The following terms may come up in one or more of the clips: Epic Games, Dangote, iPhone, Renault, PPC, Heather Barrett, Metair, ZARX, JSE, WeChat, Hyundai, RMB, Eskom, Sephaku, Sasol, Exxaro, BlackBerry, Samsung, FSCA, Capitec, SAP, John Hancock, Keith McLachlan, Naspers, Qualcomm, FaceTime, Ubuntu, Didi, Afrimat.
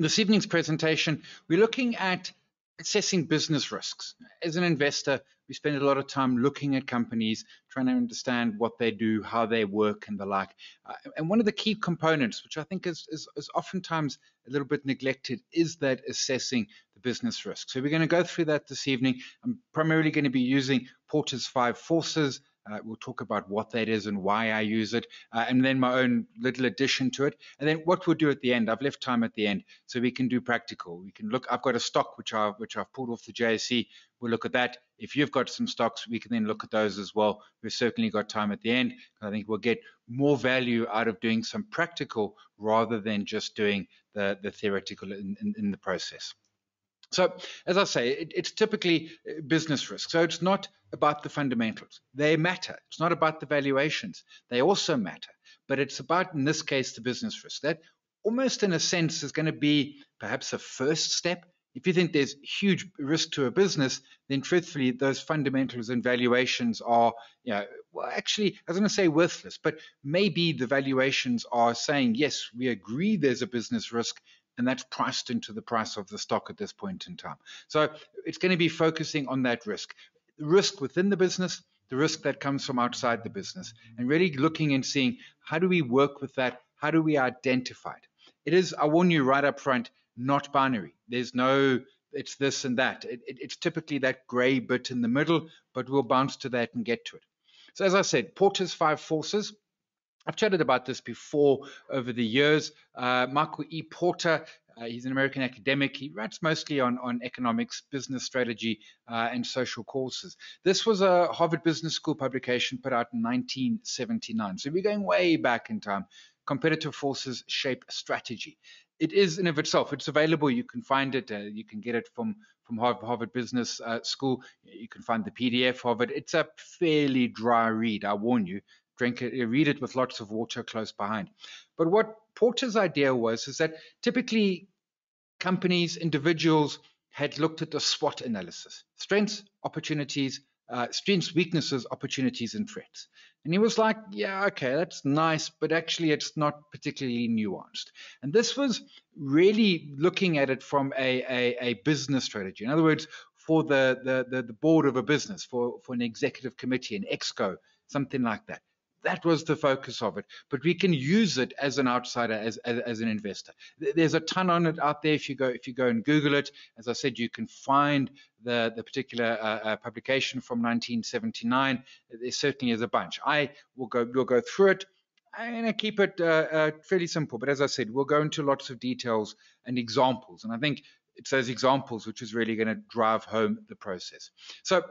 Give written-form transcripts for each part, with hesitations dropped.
This evening's presentation, we're looking at assessing business risks. As an investor, we spend a lot of time looking at companies, trying to understand what they do, how they work, and the like. And one of the key components, which I think is oftentimes a little bit neglected, is that assessing the business risk. So we're going to go through that this evening. I'm primarily going to be using Porter's Five Forces. We'll talk about what that is and why I use it, and then my own little addition to it. And then what we'll do at the end, I've left time at the end, so we can do practical. We can look, I've got a stock which I've pulled off the JSE. We'll look at that. If you've got some stocks, we can then look at those as well. We've certainly got time at the end. I think we'll get more value out of doing some practical rather than just doing the theoretical in the process. So, as I say, it's typically business risk. So it's not about the fundamentals. They matter. It's not about the valuations. They also matter. But it's about, in this case, the business risk. That almost, in a sense, is going to be perhaps a first step. If you think there's huge risk to a business, then truthfully, those fundamentals and valuations are, you know, well, actually, I was going to say worthless, but maybe the valuations are saying, yes, we agree there's a business risk, and that's priced into the price of the stock at this point in time. So it's going to be focusing on that risk within the business, the risk that comes from outside the business, and really looking and seeing how do we work with that, how do we identify it. It is, I warn you right up front, not binary. There's no, it's this and that. It's typically that gray bit in the middle, but we'll bounce to that and get to it. So as I said, Porter's Five Forces. I've chatted about this before over the years. Michael E. Porter, he's an American academic. He writes mostly on economics, business strategy, and social causes. This was a Harvard Business School publication put out in 1979. So we're going way back in time. Competitive forces shape strategy. It is in of itself. It's available. You can find it. You can get it from Harvard Business School. You can find the PDF of it. It's a fairly dry read, I warn you. Drink it, read it with lots of water close behind. But what Porter's idea was is that typically companies, individuals had looked at the SWOT analysis: strengths, opportunities, strengths, weaknesses, opportunities, and threats. And he was like, yeah, okay, that's nice, but actually it's not particularly nuanced. And this was really looking at it from a business strategy. In other words, for the board of a business, for an executive committee, an exco, something like that. That was the focus of it, but we can use it as an outsider, as an investor. There's a ton on it out there. If you go and Google it, as I said, you can find the particular publication from 1979. There certainly is a bunch. We'll go through it, and I keep it fairly simple. But as I said, we'll go into lots of details and examples, and I think it's those examples which is really going to drive home the process. So.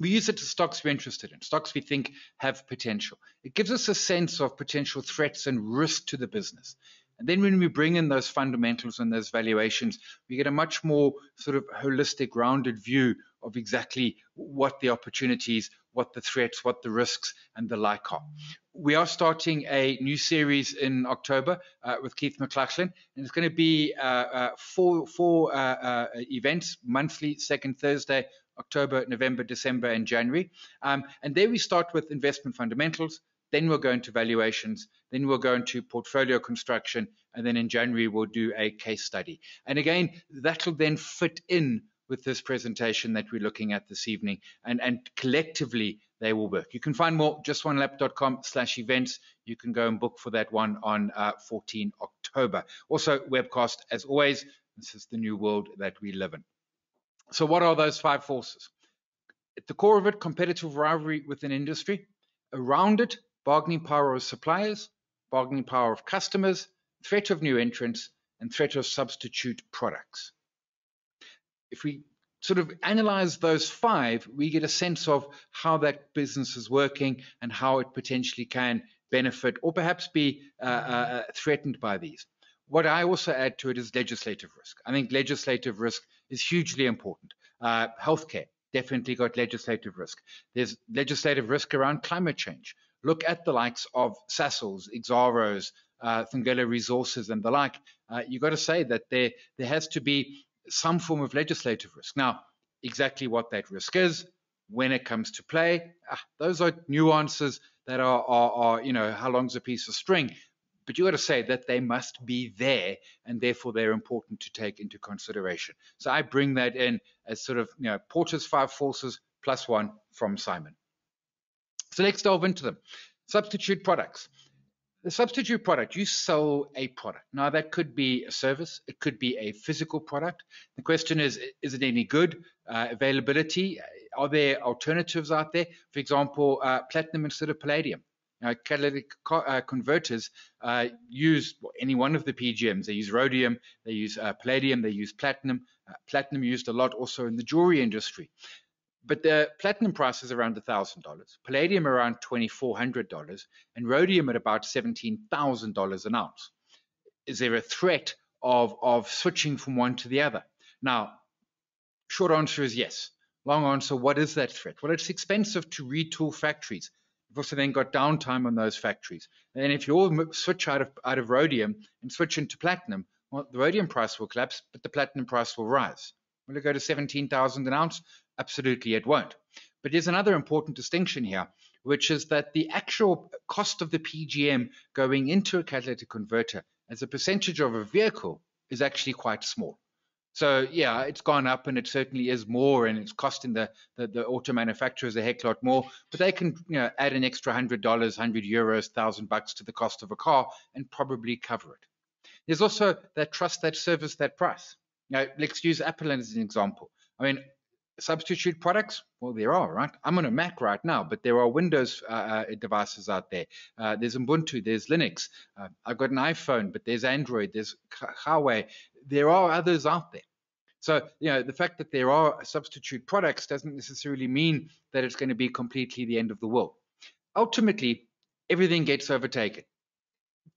We use it to stocks we're interested in, stocks we think have potential. It gives us a sense of potential threats and risk to the business. And then when we bring in those fundamentals and those valuations, we get a much more sort of holistic, rounded view of exactly what the opportunities, what the threats, what the risks, and the like are. We are starting a new series in October with Keith McLachlan, and it's going to be four events, monthly, second Thursday, October, November, December, and January. And there we start with investment fundamentals, then we'll go into valuations, then we'll go into portfolio construction, and then in January we'll do a case study. And again, that'll then fit in with this presentation that we're looking at this evening, and collectively they will work. You can find more, justonelap.com/events. You can go and book for that one on 14 October. Also, webcast, as always. This is the new world that we live in. So what are those five forces? At the core of it, competitive rivalry within industry. Around it, bargaining power of suppliers, bargaining power of customers, threat of new entrants, and threat of substitute products. If we sort of analyze those five, we get a sense of how that business is working and how it potentially can benefit or perhaps be threatened by these. What I also add to it is legislative risk. I think legislative risk is hugely important. Healthcare, definitely got legislative risk. There's legislative risk around climate change. Look at the likes of Sasol's, Exaro's, Thungela Resources and the like. You've got to say that there has to be some form of legislative risk. Now, exactly what that risk is, when it comes to play, those are nuances that are, you know, how long's a piece of string. But you got to say that they must be there, and therefore they're important to take into consideration. So I bring that in as sort of, you know, Porter's Five Forces plus one from Simon. So let's delve into them. Substitute products. The substitute product, you sell a product. Now that could be a service, it could be a physical product. The question is it any good? Availability, are there alternatives out there? For example, platinum instead of palladium. Now, catalytic converters use any one of the PGMs. They use rhodium, they use palladium, they use platinum. Platinum used a lot also in the jewelry industry. But the platinum price is around $1,000, palladium around $2,400, and rhodium at about $17,000 an ounce. Is there a threat of switching from one to the other? Now, short answer is yes. Long answer, what is that threat? Well, it's expensive to retool factories. You've also then got downtime on those factories. And if you all switch out of rhodium and switch into platinum, well, the rhodium price will collapse, but the platinum price will rise. Will it go to $17,000 an ounce? Absolutely, it won't. But there's another important distinction here, which is that the actual cost of the PGM going into a catalytic converter as a percentage of a vehicle is actually quite small. So yeah, it's gone up and it certainly is more, and it's costing the auto manufacturers a heck lot more, but they can, you know, add an extra $100, 100 euros, $1,000 to the cost of a car and probably cover it. There's also that trust, that service, that price. Now, let's use Apple as an example. I mean, substitute products, well, there are, right? I'm on a Mac right now, but there are Windows devices out there. There's Ubuntu, there's Linux. I've got an iPhone, but there's Android, there's Huawei. There are others out there. So, you know, the fact that there are substitute products doesn't necessarily mean that it's going to be completely the end of the world. Ultimately, everything gets overtaken.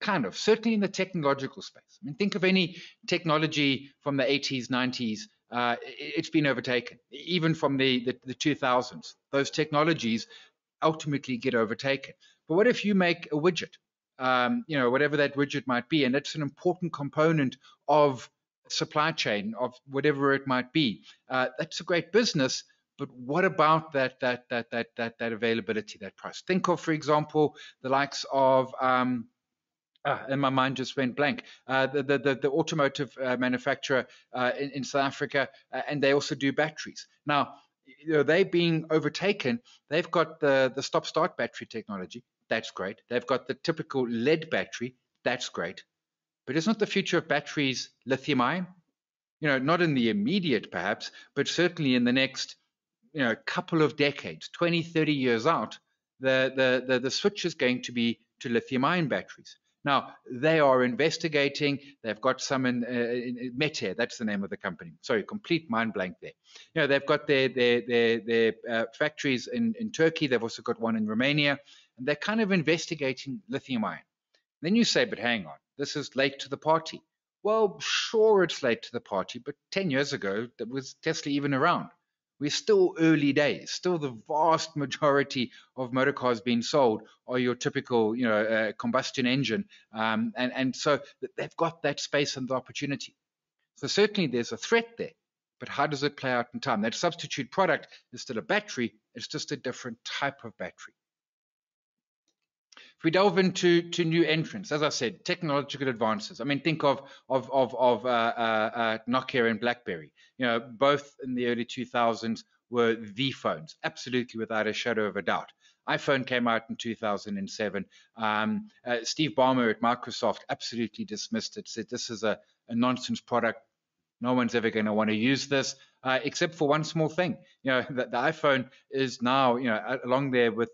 Kind of, certainly in the technological space. I mean, think of any technology from the 80s, 90s, it's been overtaken. Even from the 2000s, those technologies ultimately get overtaken. But what if you make a widget, you know, whatever that widget might be, and it's an important component of supply chain, of whatever it might be. That's a great business. But what about that availability, that price? Think of, for example, the likes of and my mind just went blank. The automotive manufacturer in South Africa, and they also do batteries. Now, you know, they being overtaken, they've got the stop-start battery technology. That's great. They've got the typical lead battery. That's great. But isn't the future of batteries lithium-ion? You know, not in the immediate perhaps, but certainly in the next, you know, couple of decades, 20, 30 years out, the switch is going to be to lithium-ion batteries. Now, they are investigating. They've got some in Metair, that's the name of the company. Sorry, complete mind blank there. You know, they've got their factories in Turkey. They've also got one in Romania. And they're kind of investigating lithium ion. Then you say, but hang on, this is late to the party. Well, sure, it's late to the party, but 10 years ago, was Tesla even around? We're still early days. Still, the vast majority of motor cars being sold are your typical, you know, combustion engine, and so they've got that space and the opportunity. So certainly there's a threat there, but how does it play out in time? That substitute product is still a battery. It's just a different type of battery. If we delve into new entrants, as I said, technological advances. I mean, think of Nokia and BlackBerry. You know, both in the early 2000s were the phones, absolutely without a shadow of a doubt. iPhone came out in 2007. Steve Ballmer at Microsoft absolutely dismissed it, said this is a nonsense product. No one's ever going to want to use this, except for one small thing. You know, the iPhone is now, you know, along there with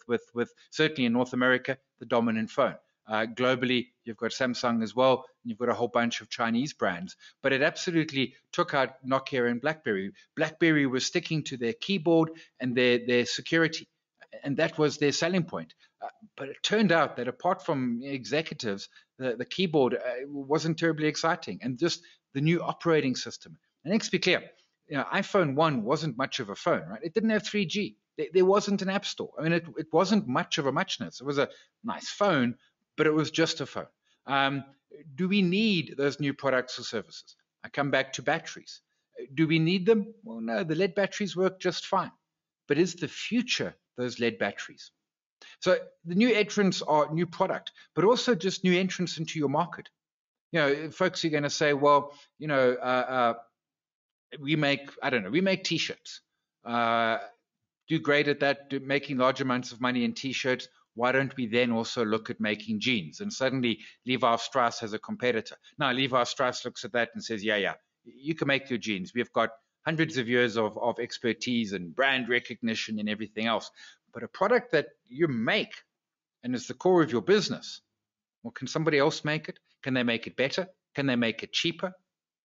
certainly in North America, the dominant phone. Globally, you've got Samsung as well, and you've got a whole bunch of Chinese brands. But it absolutely took out Nokia and BlackBerry. BlackBerry was sticking to their keyboard and their security, and that was their selling point. But it turned out that apart from executives, the keyboard wasn't terribly exciting, and just the new operating system. And let's be clear, you know, iPhone 1 wasn't much of a phone, right? It didn't have 3G. There wasn't an app store. I mean, it wasn't much of a muchness. It was a nice phone, but it was just a phone. Do we need those new products or services? I come back to batteries. Do we need them? Well, no, the lead batteries work just fine. But is the future those lead batteries? So the new entrants are new product, but also just new entrants into your market. You know, folks are going to say, well, you know, we make T-shirts. Do great at that, making large amounts of money in T-shirts. Why don't we then also look at making jeans? And suddenly Levi Strauss has a competitor. Now Levi Strauss looks at that and says, yeah, you can make your jeans. We've got hundreds of years of expertise and brand recognition and everything else. But a product that you make and is the core of your business, well, can somebody else make it? Can they make it better? Can they make it cheaper?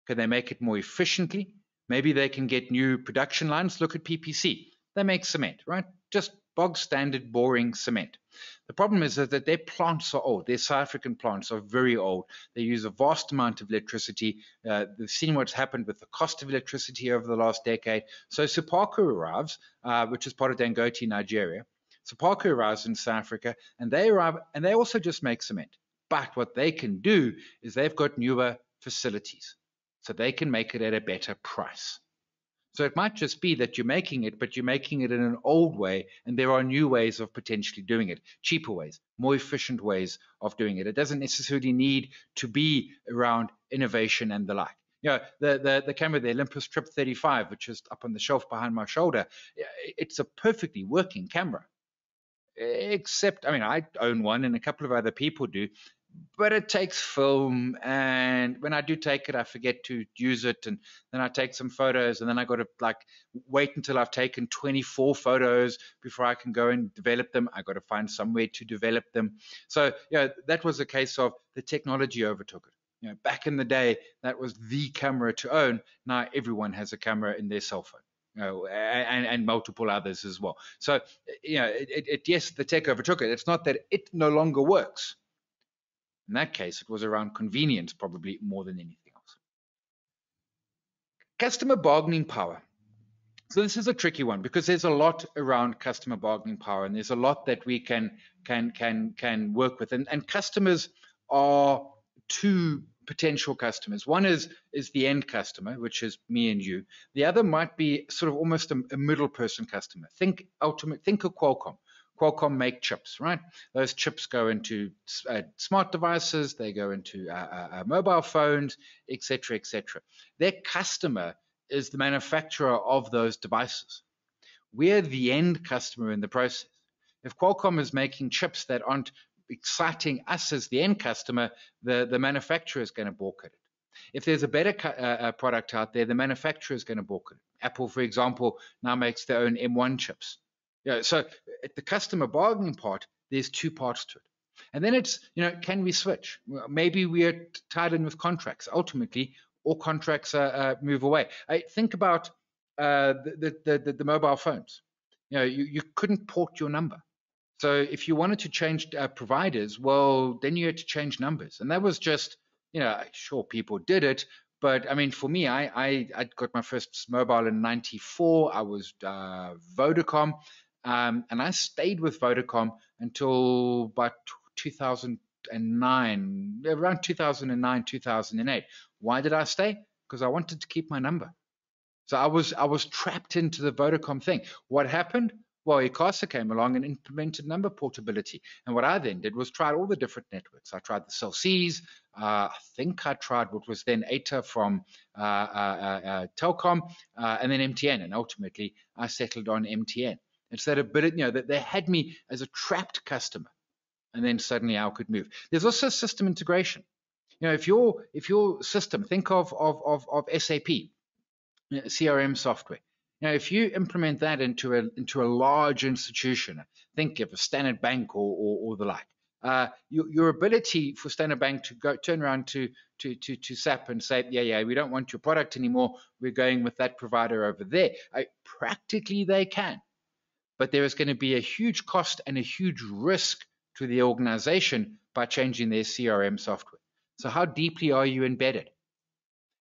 Can they make it more efficiently? Maybe they can get new production lines. Look at PPC. They make cement, right? Just bog standard, boring cement. The problem is that their plants are old. Their South African plants are very old. They use a vast amount of electricity. They've seen what's happened with the cost of electricity over the last decade. So Sephaku arrives, which is part of Dangote, Nigeria. Sephaku arrives in South Africa, and they arrive, and they also just make cement. But what they can do is they've got newer facilities, so they can make it at a better price. So it might just be that you're making it, but you're making it in an old way, and there are new ways of potentially doing it, cheaper ways, more efficient ways of doing it. It doesn't necessarily need to be around innovation and the like. You know, the camera, the Olympus Trip 35, which is up on the shelf behind my shoulder, it's a perfectly working camera. Except, I mean, I own one and a couple of other people do, but it takes film, and when I do take it, I forget to use it, and then I take some photos, and then I got to like wait until I've taken 24 photos before I can go and develop them. I got to find somewhere to develop them. So, you know, that was a case of the technology overtook it. You know, back in the day, that was the camera to own. Now everyone has a camera in their cell phone. And multiple others as well. So, you know, yes, the tech overtook it. It's not that it no longer works. In that case, it was around convenience probably more than anything else. Customer bargaining power. So this is a tricky one because there's a lot around customer bargaining power, and there's a lot that we can work with. And customers are too potential customers. One is the end customer, which is me and you. The other might be sort of almost a middle person customer. Think of Qualcomm. Qualcomm make chips, right? Those chips go into smart devices, they go into mobile phones, etc., etc. Their customer is the manufacturer of those devices. We're the end customer in the process. If Qualcomm is making chips that aren't exciting us as the end customer, the manufacturer is going to balk at it. If there's a better product out there, the manufacturer is going to balk at it. Apple, for example, now makes their own M1 chips. Yeah, so at the customer bargaining part, there's two parts to it. And then it's, you know, can we switch? Well, maybe we are tied in with contracts. Ultimately, all contracts move away. Think about the mobile phones. You know, you couldn't port your number. So if you wanted to change providers, well, then you had to change numbers. And that was just, you know, sure, people did it. But, I mean, for me, I got my first mobile in 94. I was Vodacom. And I stayed with Vodacom until about 2009, around 2009, 2008. Why did I stay? Because I wanted to keep my number. So I was trapped into the Vodacom thing. What happened? Well, ICASA came along and implemented number portability. And what I then did was try all the different networks. I tried the Cell Cs. I think I tried what was then ATA from Telkom, and then MTN. And ultimately, I settled on MTN. It's that ability, you know, that they had me as a trapped customer, and then suddenly I could move. There's also system integration. You know, if your system, think of SAP, CRM software. Now, if you implement that into a large institution, think of a Standard Bank or the like, your ability for Standard Bank to go turn around to SAP and say, yeah, we don't want your product anymore. We're going with that provider over there. Practically, they can, but there is going to be a huge cost and a huge risk to the organization by changing their CRM software. So, how deeply are you embedded?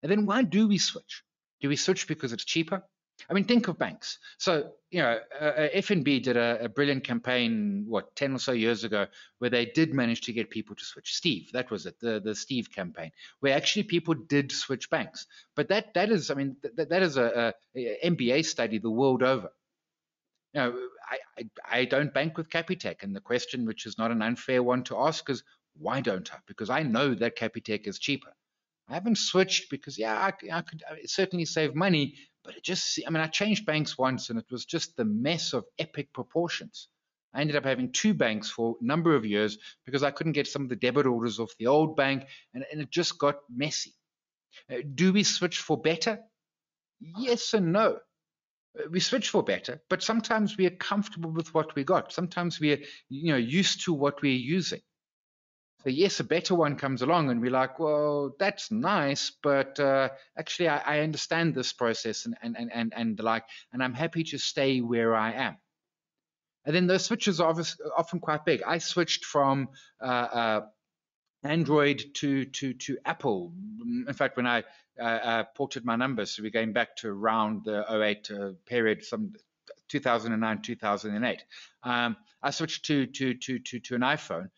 And then, why do we switch? Do we switch because it's cheaper? I mean, think of banks. So, you know, F&B did a brilliant campaign, 10 or so years ago, where they did manage to get people to switch. Steve, that was it, the Steve campaign, where actually people did switch banks. But that is, I mean, that is a MBA study the world over. you know, I don't bank with Capitec, and the question, which is not an unfair one to ask, is why don't I? Because I know that Capitec is cheaper. I haven't switched because, yeah, I could certainly save money, but it just, I mean, I changed banks once and it was just the mess of epic proportions. I ended up having two banks for a number of years because I couldn't get some of the debit orders off the old bank, and it just got messy. Do we switch for better? Yes and no. We switch for better, but sometimes we are comfortable with what we got. Sometimes we are, you know, used to what we're using. So yes, a better one comes along and we're like, well, that's nice, but actually I understand this process and the like, and I'm happy to stay where I am. And then those switches are often quite big. I switched from Android to Apple. In fact, when I ported my numbers, so we're going back to around the 08 period, some 2009, 2008. I switched to an iPhone.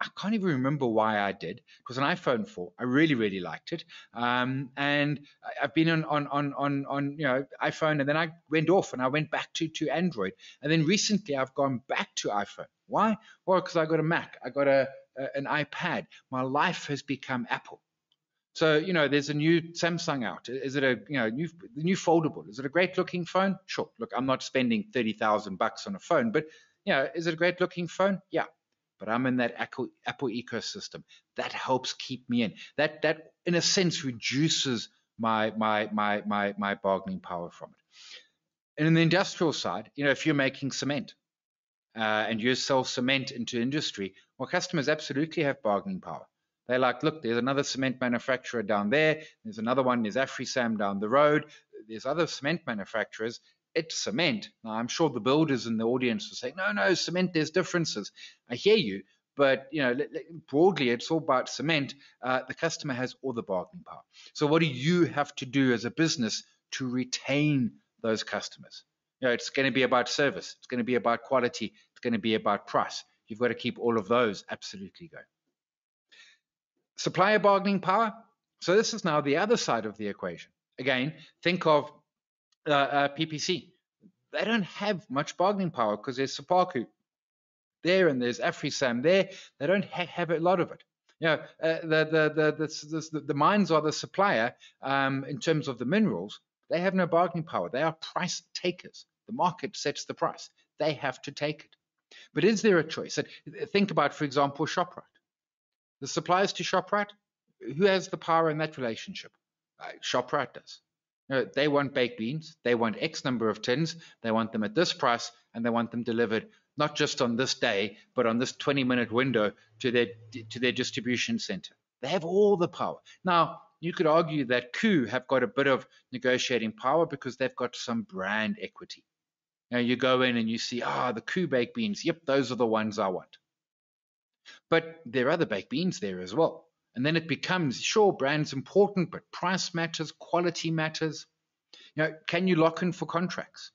I can't even remember why I did. It was an iPhone 4. I really, really liked it. And I've been on you know, iPhone, and then I went off and I went back to Android. And then recently I've gone back to iPhone. Why? Well, because I got a Mac. I got an iPad. My life has become Apple. So, you know, there's a new Samsung out. Is it a, you know, new foldable? Is it a great looking phone? Sure. Look, I'm not spending $30,000 on a phone, but, you know, is it a great looking phone? Yeah. But I'm in that Apple ecosystem. That helps keep me in. That in a sense reduces my bargaining power from it. And in the industrial side, you know, if you're making cement and you sell cement into industry, well, customers absolutely have bargaining power. They're like, look, there's another cement manufacturer down there. There's another one. There's AfriSam down the road. There's other cement manufacturers. It's cement. Now, I'm sure the builders in the audience will say, no, cement, there's differences. I hear you, but, you know, broadly, it's all about cement. The customer has all the bargaining power. So what do you have to do as a business to retain those customers? You know, it's going to be about service. It's going to be about quality. It's going to be about price. You've got to keep all of those absolutely going. Supplier bargaining power. So this is now the other side of the equation. Again, think of PPC. They don't have much bargaining power because there's Sephaku there and there's AfriSam there. They don't have a lot of it. You know, the mines are the supplier in terms of the minerals. They have no bargaining power. They are price takers. The market sets the price. They have to take it. But is there a choice? Think about, for example, ShopRite. The suppliers to ShopRite, who has the power in that relationship? ShopRite does. No, they want baked beans, they want X number of tins, they want them at this price, and they want them delivered not just on this day, but on this 20-minute window to their distribution center. They have all the power. Now, you could argue that Coup have got a bit of negotiating power because they've got some brand equity. Now, you go in and you see, the Coup baked beans, yep, those are the ones I want. But there are other baked beans there as well. And then it becomes, sure, brand's important, but price matters, quality matters. You know, can you lock in for contracts?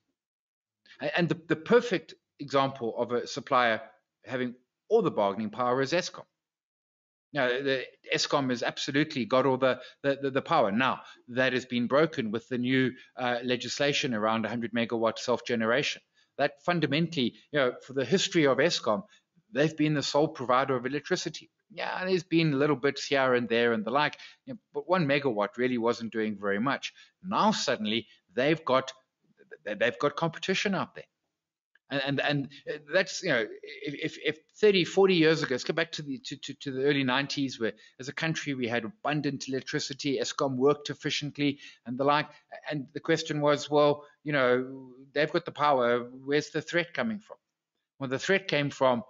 And the perfect example of a supplier having all the bargaining power is Eskom. Now, the Eskom has absolutely got all the power. Now, that has been broken with the new legislation around 100 megawatt self-generation. That fundamentally, you know, for the history of Eskom, they've been the sole provider of electricity. Yeah, there's been little bits here and there and the like, you know, but 1 megawatt really wasn't doing very much. Now suddenly they've got competition out there, and that's, you know, if 30, 40 years ago, let's go back to the early 90s, where as a country we had abundant electricity, Eskom worked efficiently and the like, and the question was, well, you know, they've got the power. Where's the threat coming from? Well, the threat came from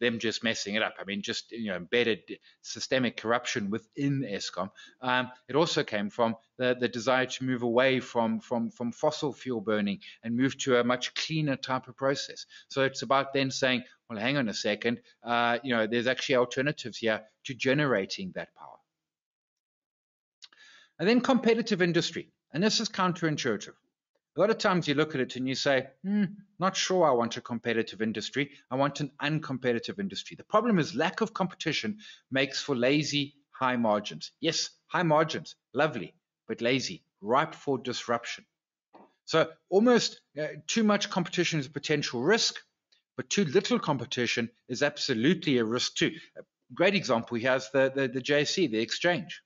them just messing it up. I mean, just, you know, embedded systemic corruption within Eskom. It also came from the desire to move away from fossil fuel burning and move to a much cleaner type of process. So it's about then saying, well, hang on a second, you know, there's actually alternatives here to generating that power. And then competitive industry. And this is counterintuitive. A lot of times you look at it and you say, not sure I want a competitive industry. I want an uncompetitive industry. The problem is lack of competition makes for lazy high margins. Yes, high margins, lovely, but lazy, ripe for disruption. So almost too much competition is a potential risk, but too little competition is absolutely a risk too. A great example here is the JSE, the exchange.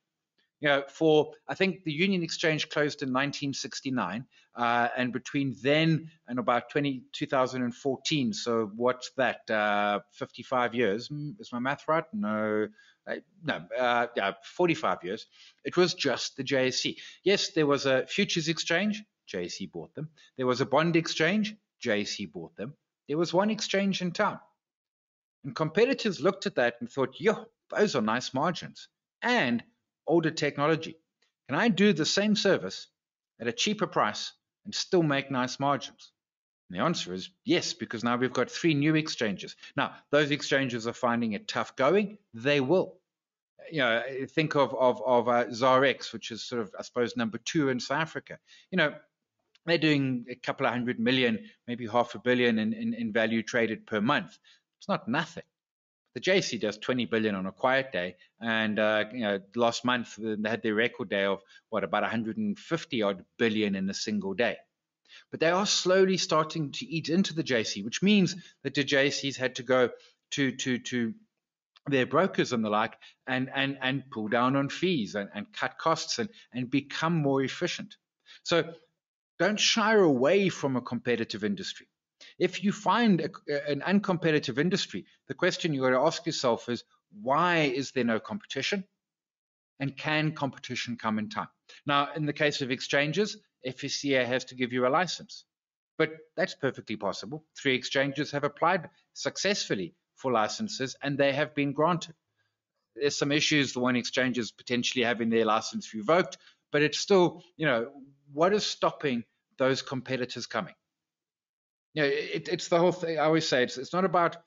You know, for I think the Union Exchange closed in 1969, and between then and about 2014, so what's that? 55 years? Is my math right? No, no, 45 years. It was just the JSE. Yes, there was a futures exchange. JSE bought them. There was a bond exchange. JSE bought them. There was one exchange in town, and competitors looked at that and thought, "Yo, those are nice margins." And older technology. Can I do the same service at a cheaper price and still make nice margins? And the answer is yes, because now we've got three new exchanges. Now, those exchanges are finding it tough going. They will. You know, think of ZARX, which is sort of, I suppose, number 2 in South Africa. You know, they're doing a couple of $100 million, maybe $500 million in value traded per month. It's not nothing. The JSE does 20 billion on a quiet day, and you know, last month they had their record day of what, about 150 odd billion in a single day. But they are slowly starting to eat into the JSE, which means that the JSEs had to go to their brokers and the like, and pull down on fees and cut costs and become more efficient. So don't shy away from a competitive industry. If you find an uncompetitive industry, the question you got to ask yourself is, why is there no competition? And can competition come in time? Now, in the case of exchanges, FSCA has to give you a license, but that's perfectly possible. 3 exchanges have applied successfully for licenses, and they have been granted. There's some issues. The one exchange is potentially having their license revoked, but it's still, you know, what is stopping those competitors coming? You know, it's the whole thing. I always say it's not about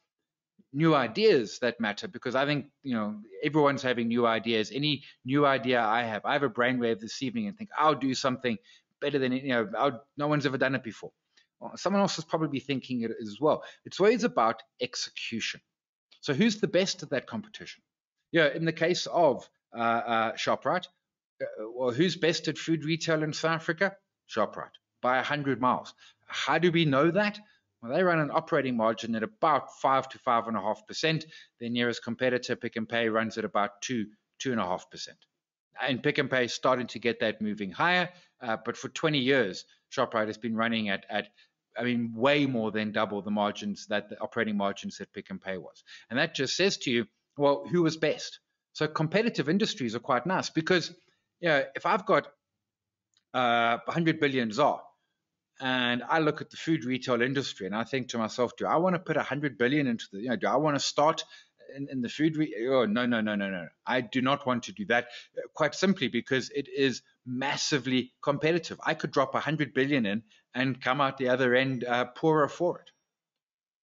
new ideas that matter, because I think, you know, everyone's having new ideas. Any new idea I have a brainwave this evening and think I'll do something better than, you know, no one's ever done it before. Well, someone else is probably thinking it as well. It's always about execution. So who's the best at that competition? Yeah, you know, in the case of ShopRite, well, who's best at food retail in South Africa? ShopRite by 100 miles. How do we know that? Well, they run an operating margin at about 5 to 5.5%. Their nearest competitor, Pick and Pay, runs at about 2, 2.5%. And Pick and Pay is starting to get that moving higher. But for 20 years, ShopRite has been running at way more than double the margins that the operating margins that Pick and Pay was. And that just says to you, well, who was best? So competitive industries are quite nice because, you know, if I've got 100 billion ZAR, and I look at the food retail industry and I think to myself, do I want to put 100 billion into the, you know, do I want to start in the food retail? Oh, no. I do not want to do that, quite simply because it is massively competitive. I could drop 100 billion in and come out the other end poorer for it.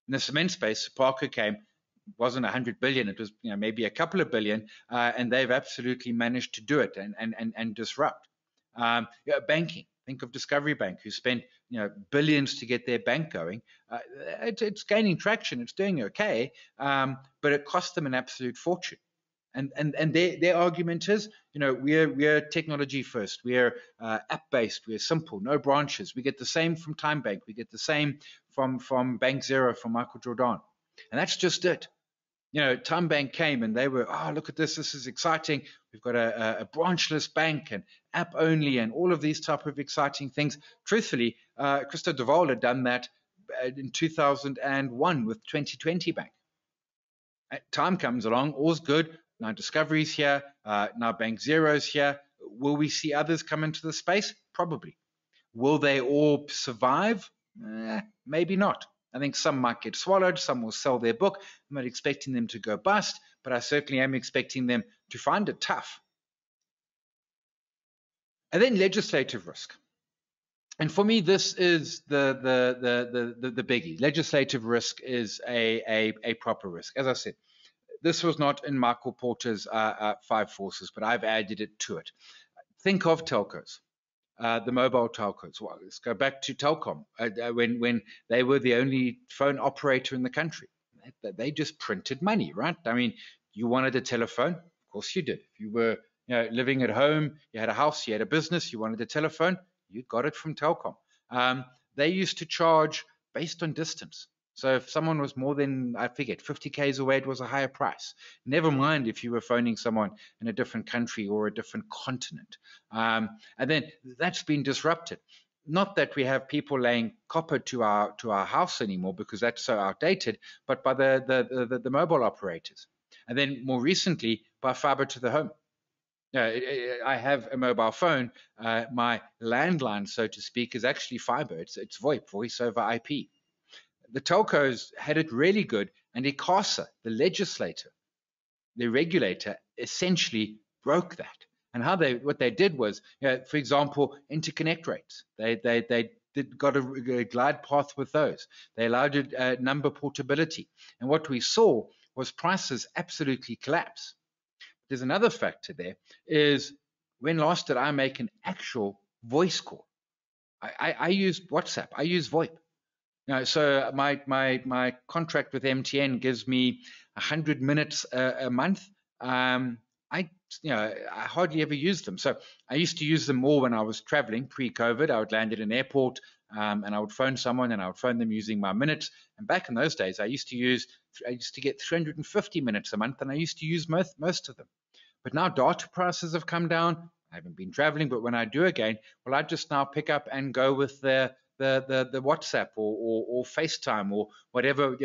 In the cement space, Sephaku came, wasn't 100 billion. It was, you know, maybe a couple of billion, and they've absolutely managed to do it and disrupt. You know, banking. Think of Discovery Bank, who spent, you know, billions to get their bank going. It's gaining traction. It's doing okay, but it cost them an absolute fortune. And their argument is, you know, we're technology first. We're app based. We're simple. No branches. We get the same from Time Bank. We get the same from Bank Zero, from Michael Jordan. And that's just it. You know, Time Bank came and they were, oh, look at this. This is exciting. We've got a branchless bank and app only and all of these type of exciting things. Truthfully, Christo de Waal had done that in 2001 with 2020 Bank. Time comes along, all's good. Now Discovery's here. Now Bank Zero's here. Will we see others come into the space? Probably. Will they all survive? Maybe not. I think some might get swallowed, some will sell their book. I'm not expecting them to go bust, but I certainly am expecting them to find it tough. And then legislative risk. And for me, this is the biggie. Legislative risk is a proper risk. As I said, this was not in Michael Porter's Five Forces, but I've added it to it. Think of telcos. The mobile telcos. Well, let's go back to Telkom when they were the only phone operator in the country. They just printed money, right? I mean, you wanted a telephone, of course you did. If you were, you know, living at home, you had a house, you had a business, you wanted a telephone, you got it from Telkom. They used to charge based on distance. So if someone was more than, I forget, 50 Ks away, it was a higher price. Never mind if you were phoning someone in a different country or a different continent. And then that's been disrupted. Not that we have people laying copper to our house anymore, because that's so outdated, but by the mobile operators. And then more recently, by fiber to the home. I have a mobile phone. My landline, so to speak, is actually fiber. It's VoIP, voice over IP. The telcos had it really good, and ICASA, the legislator, the regulator, essentially broke that. And how they, what they did was, for example, interconnect rates. They got a glide path with those. They allowed number portability. And what we saw was prices absolutely collapse. There's another factor there, is when last did I make an actual voice call? I used WhatsApp. I use VoIP. Now, so my contract with MTN gives me 100 minutes a month. I hardly ever use them. So I used to use them more when I was traveling pre-COVID. I would land at an airport and I would phone someone, and I would phone them using my minutes. And back in those days, I used to get 350 minutes a month, and I used to use most of them. But now data prices have come down. I haven't been traveling, but when I do again, well, I just now pick up and go with the WhatsApp or FaceTime or whatever.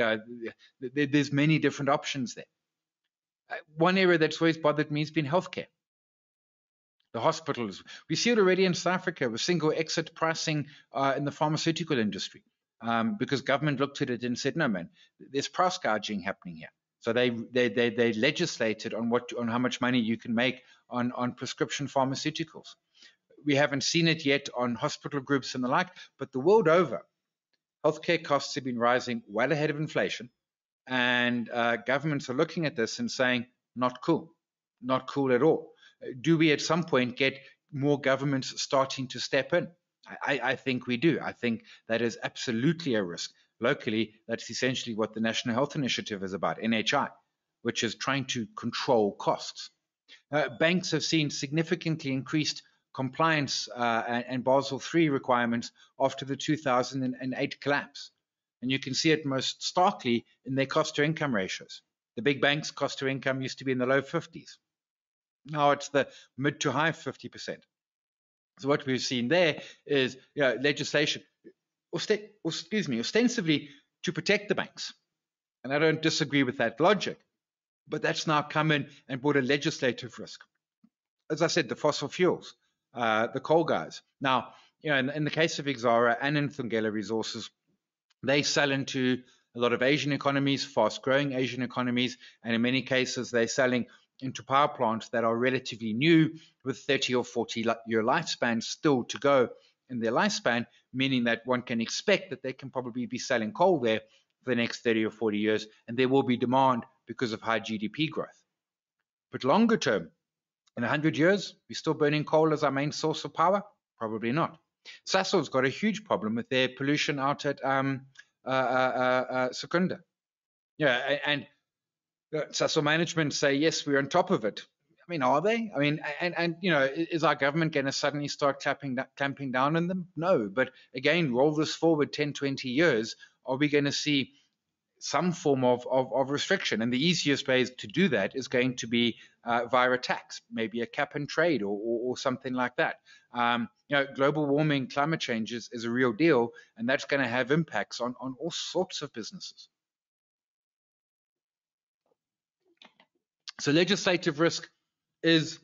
There's many different options there. One area that's always bothered me has been healthcare. The hospitals. We see it already in South Africa with single exit pricing in the pharmaceutical industry, because government looked at it and said, no, man, there's price gouging happening here. So they legislated on how much money you can make on prescription pharmaceuticals. We haven't seen it yet on hospital groups and the like, but the world over, healthcare costs have been rising well ahead of inflation. And governments are looking at this and saying, not cool at all. Do we at some point get more governments starting to step in? I think we do. I think that is absolutely a risk. Locally, that's essentially what the National Health Initiative is about, NHI, which is trying to control costs. Banks have seen significantly increased compliance and Basel III requirements after the 2008 collapse. And you can see it most starkly in their cost-to-income ratios. The big banks' cost-to-income used to be in the low 50s. Now it's the mid to high 50%. So what we've seen there is legislation, ostensibly to protect the banks. And I don't disagree with that logic, but that's now come in and brought a legislative risk. As I said, the fossil fuels, the coal guys. Now, in the case of Exxaro and in Thungela Resources, they sell into a lot of Asian economies, fast-growing Asian economies, and in many cases, they're selling into power plants that are relatively new with 30 or 40-year lifespans still to go in their lifespan, meaning that one can expect that they can probably be selling coal there for the next 30 or 40 years, and there will be demand because of high GDP growth. But longer term, in 100 years, we're still burning coal as our main source of power? Probably not. Sasol's got a huge problem with their pollution out at Secunda. And Sasol management say, yes, we're on top of it. I mean, are they? I mean, is our government going to suddenly start clamping down on them? No. But again, roll this forward 10, 20 years, are we going to see some form of restriction? And the easiest ways to do that is going to be via a tax, maybe a cap and trade or something like that. Global warming, climate change is a real deal, and that's going to have impacts on all sorts of businesses. So legislative risk is,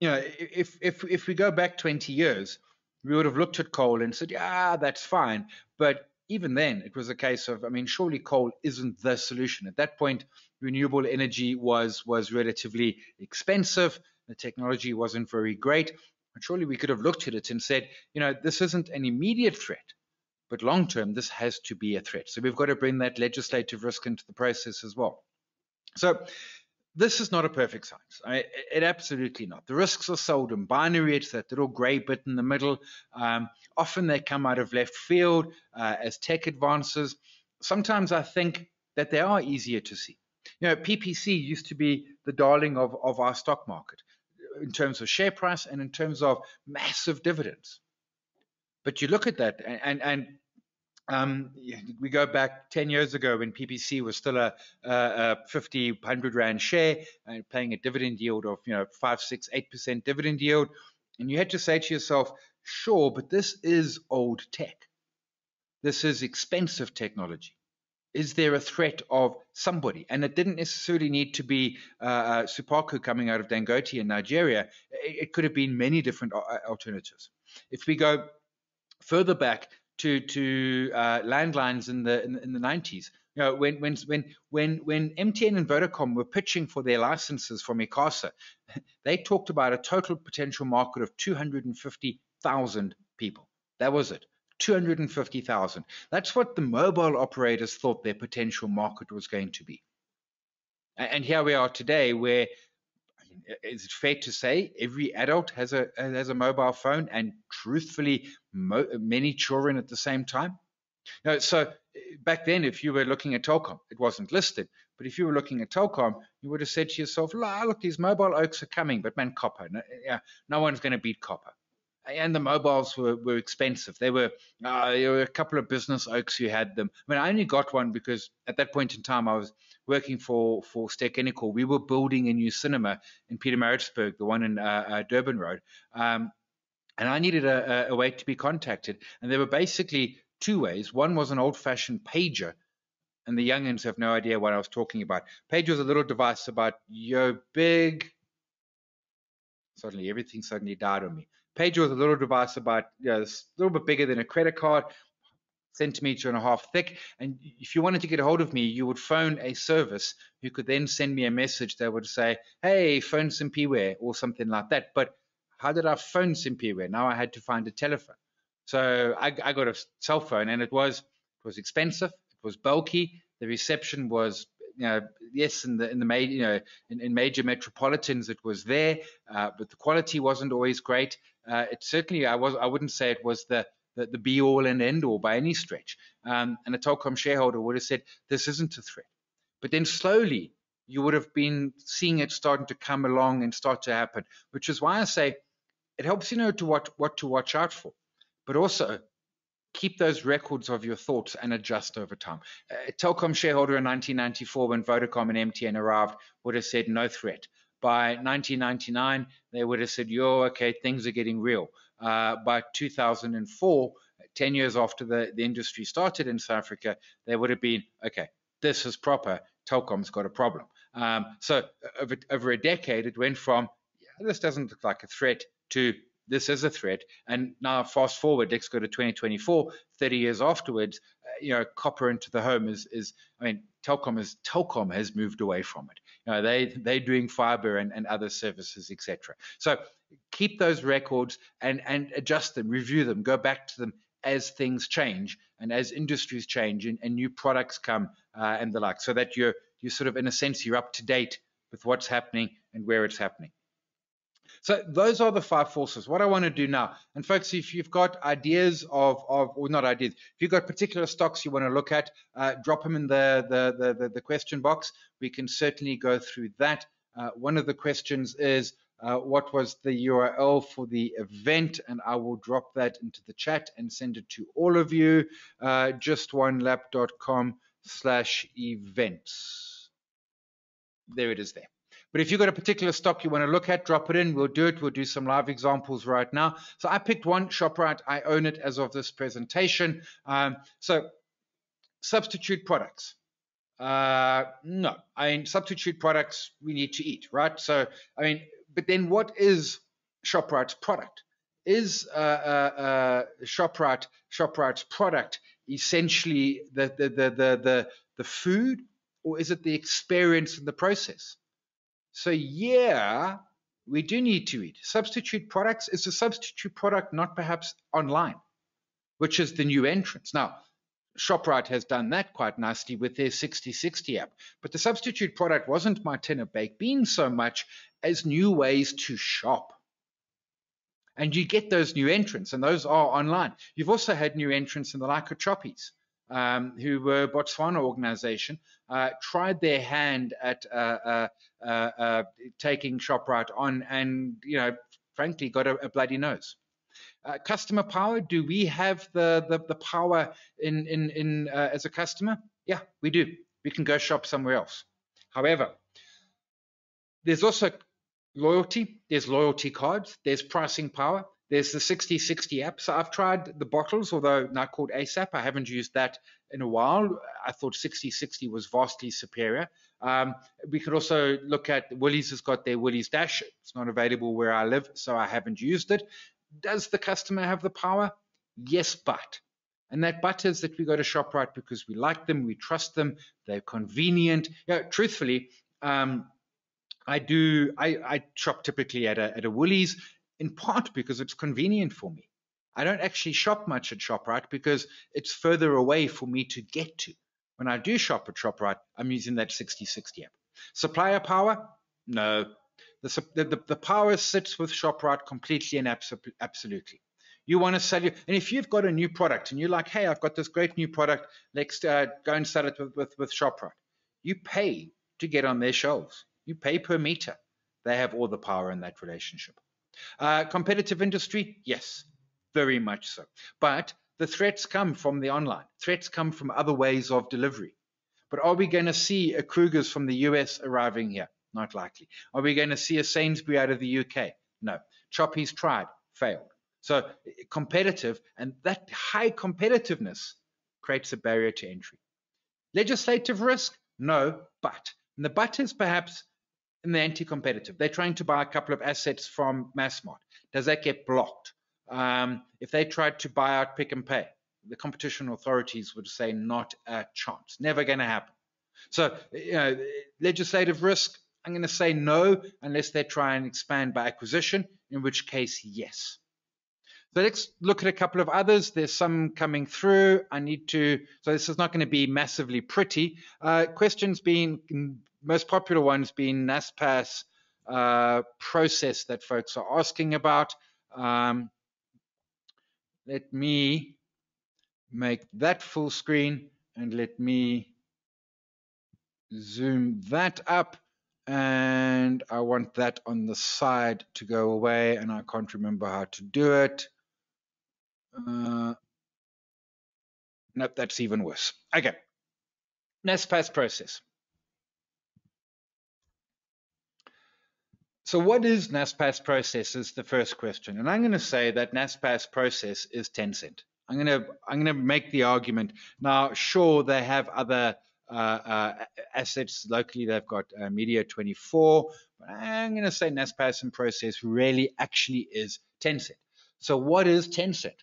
if we go back 20 years, we would have looked at coal and said, yeah, that's fine. But even then, it was a case of, I mean, surely coal isn't the solution. At that point, renewable energy was relatively expensive. The technology wasn't very great. But surely we could have looked at it and said, this isn't an immediate threat, but long-term, this has to be a threat. So we've got to bring that legislative risk into the process as well. So this is not a perfect science. It absolutely not. The risks are seldom binary. It's that little gray bit in the middle. Often they come out of left field as tech advances. Sometimes I think that they are easier to see. PPC used to be the darling of our stock market in terms of share price and in terms of massive dividends. But you look at that, and we go back 10 years ago when PPC was still a 50, 100 Rand share, and paying a dividend yield of 5, 6, 8% dividend yield. And you had to say to yourself, sure, but this is old tech. This is expensive technology. Is there a threat of somebody? And it didn't necessarily need to be Sephaku coming out of Dangote in Nigeria. It could have been many different alternatives. If we go further back to landlines in the 90s, when MTN and Vodacom were pitching for their licenses from ICASA, they talked about a total potential market of 250,000 people. That was it. 250,000. That's what the mobile operators thought their potential market was going to be. And here we are today, where, is it fair to say, every adult has a mobile phone, and truthfully, many children at the same time? So back then, if you were looking at Telkom, it wasn't listed. But if you were looking at Telkom, you would have said to yourself, look, these mobile oaks are coming, but man, copper. No one's going to beat copper. And the mobiles were expensive. There were a couple of business oaks who had them. I mean, I only got one because at that point in time I was working for Stekenicor. We were building a new cinema in Pietermaritzburg, the one in Durban Road. And I needed a way to be contacted. And there were basically two ways. One was an old-fashioned pager, and the youngins have no idea what I was talking about. Pager was a little device about yo big. Suddenly, everything suddenly died on me. Pager was a little device about a little bit bigger than a credit card, 1.5 centimeters thick. And if you wanted to get a hold of me, you would phone a service who could then send me a message that would say, hey, phone Simpiware, or something like that. But how did I phone Simpiware? Now I had to find a telephone. So I got a cell phone, and it was expensive, it was bulky, the reception was yes, in major metropolitans it was there, but the quality wasn't always great. It certainly, I wouldn't say it was the be all and end all by any stretch. And a Telkom shareholder would have said this isn't a threat. But then slowly you would have been seeing it starting to come along and start to happen, which is why I say it helps you know what to watch out for, but also keep those records of your thoughts and adjust over time. A Telkom shareholder in 1994, when Vodacom and MTN arrived, would have said no threat. By 1999, they would have said, okay, things are getting real. By 2004, 10 years after the industry started in South Africa, they would have been, okay, this is proper. Telkom's got a problem. So over a decade, it went from, this doesn't look like a threat, to this is a threat. And now fast forward, let's go to 2024, 30 years afterwards, copper into the home is Telkom has moved away from it. They're doing fiber and other services, etc. So keep those records and adjust them, review them, go back to them as things change and as industries change and new products come and the like, so that you're sort of, in a sense, you're up to date with what's happening and where it's happening. So those are the five forces. What I want to do now, and folks, if you've got ideas if you've got particular stocks you want to look at, drop them in the question box. We can certainly go through that. One of the questions is, what was the URL for the event? And I will drop that into the chat and send it to all of you. justonelap.com/events. There it is there. But if you've got a particular stock you want to look at, drop it in. We'll do it. We'll do some live examples right now. So I picked one, ShopRite. I own it as of this presentation. So substitute products. No, substitute products, we need to eat, right? So, but then what is ShopRite's product? Is ShopRite's product essentially the food, or is it the experience and the process? So yeah, we do need to eat. Substitute products is a substitute product, not perhaps online, which is the new entrance. Now, ShopRite has done that quite nicely with their 60/60 app, but the substitute product wasn't my tin of baked beans so much as new ways to shop. And you get those new entrants, and those are online. You've also had new entrants in the like of Choppies, who were a Botswana organization, tried their hand at taking ShopRite on and, frankly, got a bloody nose. Customer power, do we have the power in as a customer? Yeah, we do. We can go shop somewhere else. However, there's also loyalty. There's loyalty cards. There's pricing power. There's the 60/60 app. So I've tried the bottles, although now called ASAP. I haven't used that in a while. I thought 60/60 was vastly superior. We could also look at Woolies has got their Woolies Dash. It's not available where I live, so I haven't used it. Does the customer have the power? Yes, but. And that but is that we go to ShopRite because we like them, we trust them, they're convenient. You know, truthfully, I shop typically at a Woolies, in part because it's convenient for me. I don't actually shop much at ShopRite because it's further away for me to get to. When I do shop at ShopRite, I'm using that 60/60 app. Supplier power? No. The power sits with ShopRite completely and absolutely. You want to sell your, and if you've got a new product and you're like, hey, I've got this great new product, let's go and sell it with ShopRite. You pay to get on their shelves. You pay per meter. They have all the power in that relationship. Competitive industry? Yes, very much so. But the threats come from the online. Threats come from other ways of delivery. But are we going to see a Kruger's from the US arriving here? Not likely. Are we going to see a Sainsbury out of the UK? No. Choppies tried, failed. So competitive, and that high competitiveness creates a barrier to entry. Legislative risk? No, but. And the but is perhaps in the anti-competitive. They're trying to buy a couple of assets from Massmart. Does that get blocked? If they tried to buy out Pick and Pay, the competition authorities would say not a chance, never going to happen. So, you know, legislative risk, I'm going to say no, unless they try and expand by acquisition, in which case, yes. So let's look at a couple of others. There's some coming through. So this is not going to be massively pretty. Questions being, most popular ones being Naspers process that folks are asking about. Let me make that full screen and let me zoom that up. And I want that on the side to go away, and I can't remember how to do it. Nope, that's even worse. Okay, Naspers process. So what is Naspers process is the first question. And I'm going to say that Naspers process is Tencent. I'm going to make the argument. Now, sure, they have other assets locally. They've got Media24. But I'm going to say Naspers and process really actually is Tencent. So what is Tencent?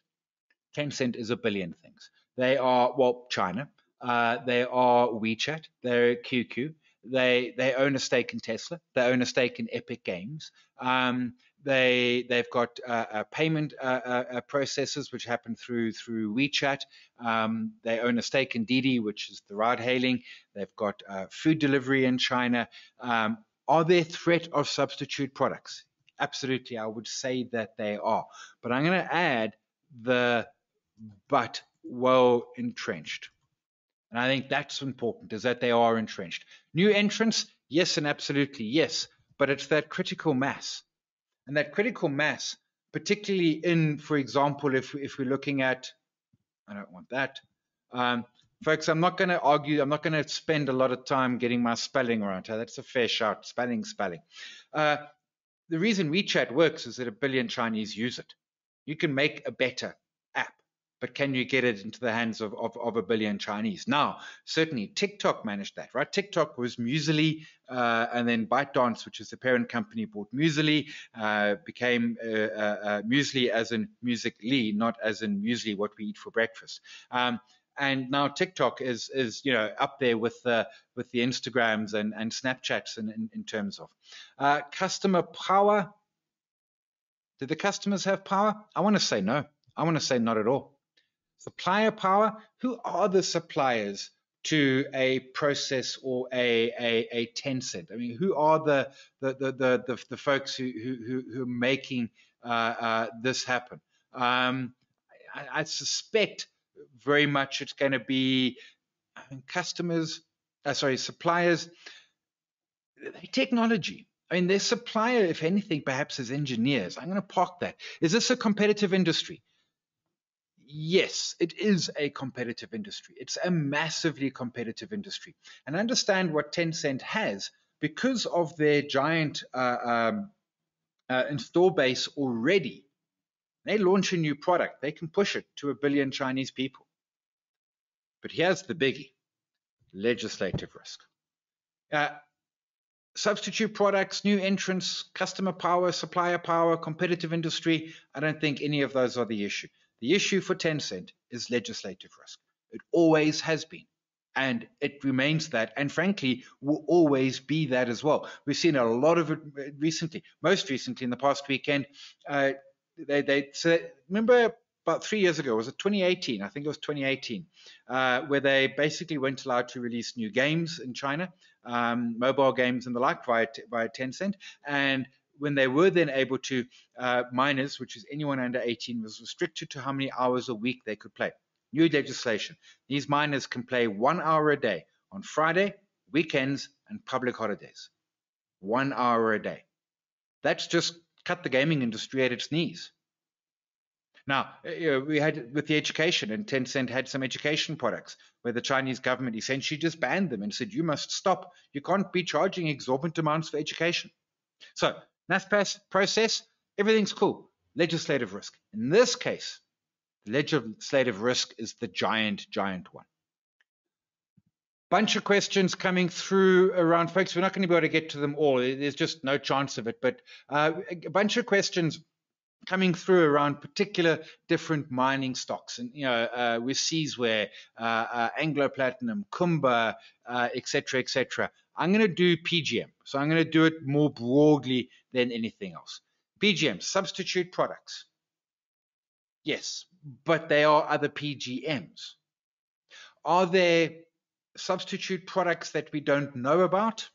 Tencent is a billion things. They are, well, China. They are WeChat. They're QQ. They own a stake in Tesla. They own a stake in Epic Games. They've got payment processes which happen through WeChat. They own a stake in Didi, which is the ride hailing. They've got food delivery in China. Are there threat of substitute products? Absolutely, I would say that they are. But I'm going to add the but well entrenched. And I think that's important, is that they are entrenched. New entrants, yes and absolutely yes, but it's that critical mass. And that critical mass, particularly in, for example, if we're looking at, I don't want that. Folks, I'm not going to argue. I'm not going to spend a lot of time getting my spelling right. That's a fair shout, spelling. The reason WeChat works is that a billion Chinese use it. You can make a better app. But can you get it into the hands of a billion Chinese? Now, certainly TikTok managed that, right? TikTok was Musical.ly, and then ByteDance, which is the parent company, bought Musical.ly, became Musical.ly as in Musical.ly, not as in Musical.ly what we eat for breakfast. And now TikTok is you know up there with the Instagrams and Snapchats in terms of customer power. Do the customers have power? I want to say no. I want to say not at all. Supplier power, who are the suppliers to a process or a Tencent? I mean, who are the folks who are making this happen? I suspect very much it's going to be suppliers, technology. I mean, their supplier, if anything, perhaps is engineers. I'm going to park that. Is this a competitive industry? Yes, it is a competitive industry. It's a massively competitive industry. And understand what Tencent has, because of their giant install base already, they launch a new product. They can push it to 1 billion Chinese people. But here's the biggie, legislative risk. Substitute products, new entrants, customer power, supplier power, competitive industry, I don't think any of those are the issue. The issue for Tencent is legislative risk. It always has been, and it remains that, and frankly, will always be that as well. We've seen a lot of it recently, most recently in the past weekend. Remember about 3 years ago, was it 2018? I think it was 2018, where they basically weren't allowed to release new games in China, mobile games and the like via Tencent. And when they were then able to, minors, which is anyone under 18, was restricted to how many hours a week they could play. New legislation. These minors can play 1 hour a day on Friday, weekends, and public holidays. 1 hour a day. That's just cut the gaming industry at its knees. Now, we had with the education, and Tencent had some education products where the Chinese government essentially just banned them and said, you must stop. You can't be charging exorbitant amounts for education. So, Naspers process, everything's cool. Legislative risk. In this case, the legislative risk is the giant, giant one. Bunch of questions coming through around, folks, we're not going to be able to get to them all. There's just no chance of it, but a bunch of questions coming through around particular different mining stocks. And, you know, we see where Anglo Platinum, Kumba, et cetera, et cetera. I'm going to do PGM. So I'm going to do it more broadly than anything else. PGM, substitute products. Yes, but they are other PGMs. Are there substitute products that we don't know about?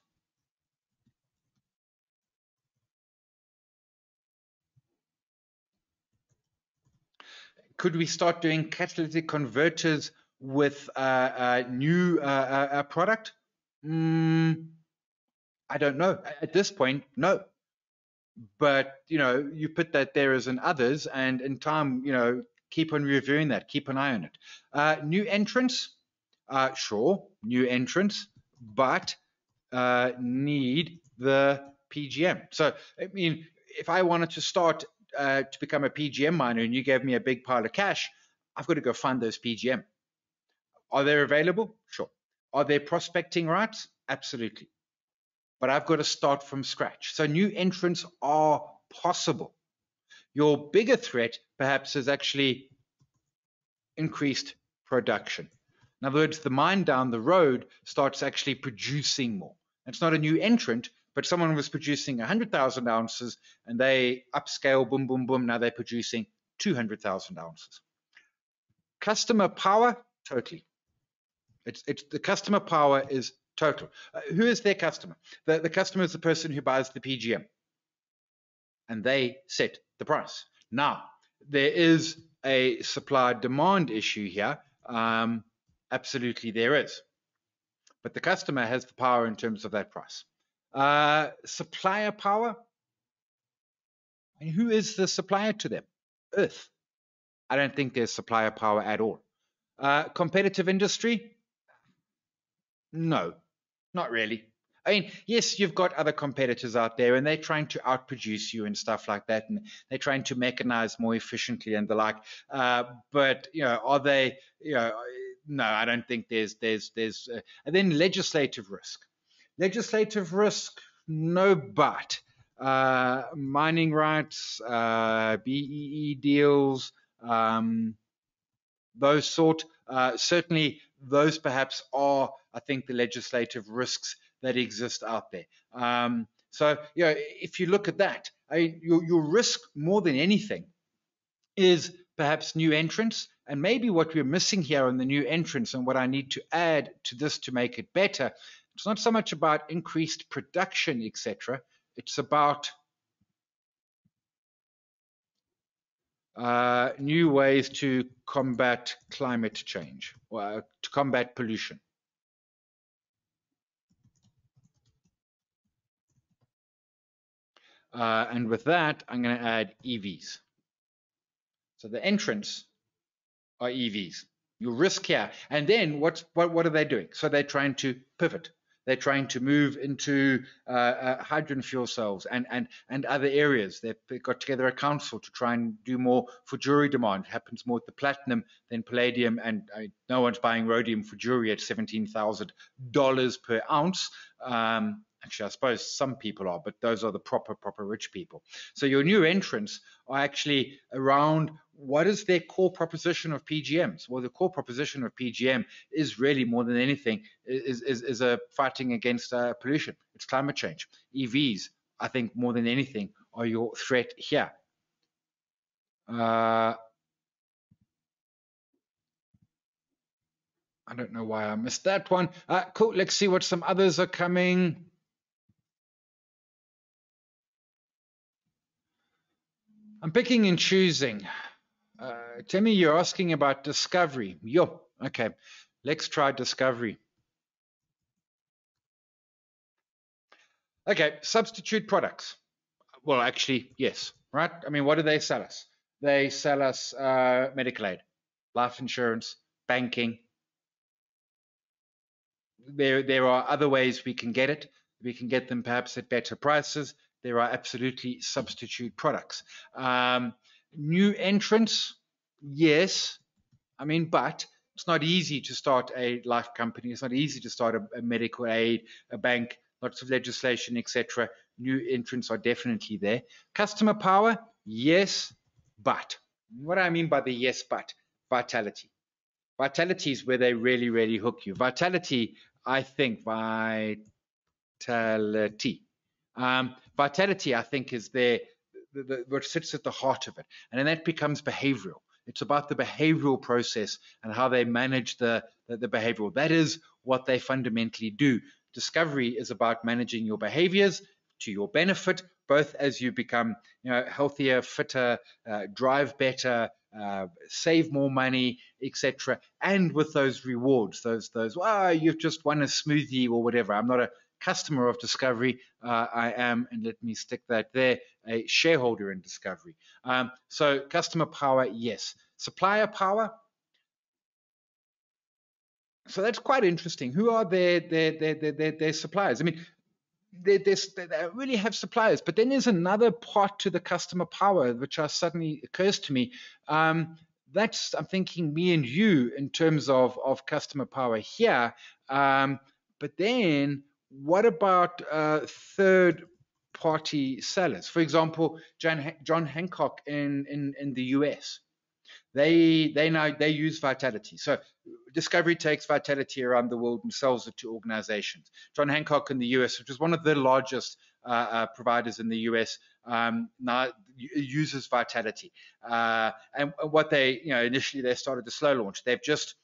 Could we start doing catalytic converters with a new product? I don't know. At this point, no. But, you know, you put that there as in others, and in time, you know, keep on reviewing that. Keep an eye on it. New entrants? Sure, new entrants, but need the PGM. So, I mean, if I wanted to start to become a PGM miner and you gave me a big pile of cash, I've got to go find those PGM. Are they available? Sure. Are there prospecting rights? Absolutely. But I've got to start from scratch. So new entrants are possible. Your bigger threat, perhaps, is actually increased production. In other words, the mine down the road starts actually producing more. It's not a new entrant, but someone was producing 100,000 ounces and they upscale, boom, boom, boom. Now they're producing 200,000 ounces. Customer power, totally. It's the customer power is total. Who is their customer? The customer is the person who buys the PGM, and they set the price. Now, there is a supply-demand issue here. Absolutely, there is. But the customer has the power in terms of that price. Supplier power? And who is the supplier to them? Earth. I don't think there's supplier power at all. Competitive industry? No, not really. I mean, yes, you've got other competitors out there and they're trying to outproduce you and stuff like that. And they're trying to mechanize more efficiently and the like. But, you know, are they, you know, no, I don't think there's and then legislative risk. Legislative risk, no, but mining rights, BEE deals, those sort, certainly those perhaps are, I think, the legislative risks that exist out there. So, you know, if you look at that, your risk more than anything is perhaps new entrants. And maybe what we're missing here on the new entrants and what I need to add to this to make it better, it's not so much about increased production, etc. It's about new ways to combat climate change, or to combat pollution. And with that, I'm going to add EVs. So the entrants are EVs. Your risk here. And then what are they doing? So they're trying to pivot. They're trying to move into hydrogen fuel cells and other areas. They've got together a council to try and do more for jewelry demand. It happens more with the platinum than palladium, and no one's buying rhodium for jewelry at $17,000 per ounce. Actually, I suppose some people are, but those are the proper rich people. So your new entrants are actually around what is their core proposition of PGMs? Well, the core proposition of PGM is really more than anything is fighting against pollution. It's climate change. EVs, I think, more than anything, are your threat here. I don't know why I missed that one. Cool. Let's see what some others are coming. I'm picking and choosing. Tell me you're asking about Discovery. Yo, okay, let's try Discovery. Okay, substitute products. Well, actually, yes, right? I mean, what do they sell us? They sell us medical aid, life insurance, banking. There are other ways we can get it. We can get them perhaps at better prices. There are absolutely substitute products. New entrants, yes. I mean, but it's not easy to start a life company. It's not easy to start a medical aid, a bank, lots of legislation, etc. New entrants are definitely there. Customer power, yes, but. What do I mean by the yes, but? Vitality. Vitality is where they really, really hook you. Vitality, I think, vitality. Vitality, I think, is there, what sits at the heart of it. And then that becomes behavioral. It's about the behavioral process and how they manage the behavioral. That is what they fundamentally do. Discovery is about managing your behaviors to your benefit, both as you become healthier, fitter, drive better, save more money, etc. And with those rewards, those, you've just won a smoothie or whatever. I'm not a customer of Discovery, I am, and let me stick that there, a shareholder in Discovery. So customer power, yes. Supplier power. So that's quite interesting. Who are their suppliers? I mean, they really have suppliers, but then there's another part to the customer power, which suddenly occurs to me. That's, I'm thinking, me and you in terms of customer power here. But then, what about third-party sellers? For example, John Hancock in the US. They now use Vitality. So Discovery takes Vitality around the world and sells it to organizations. John Hancock in the US, which is one of the largest providers in the US, now uses Vitality. And what they, initially they started the slow launch. They've just,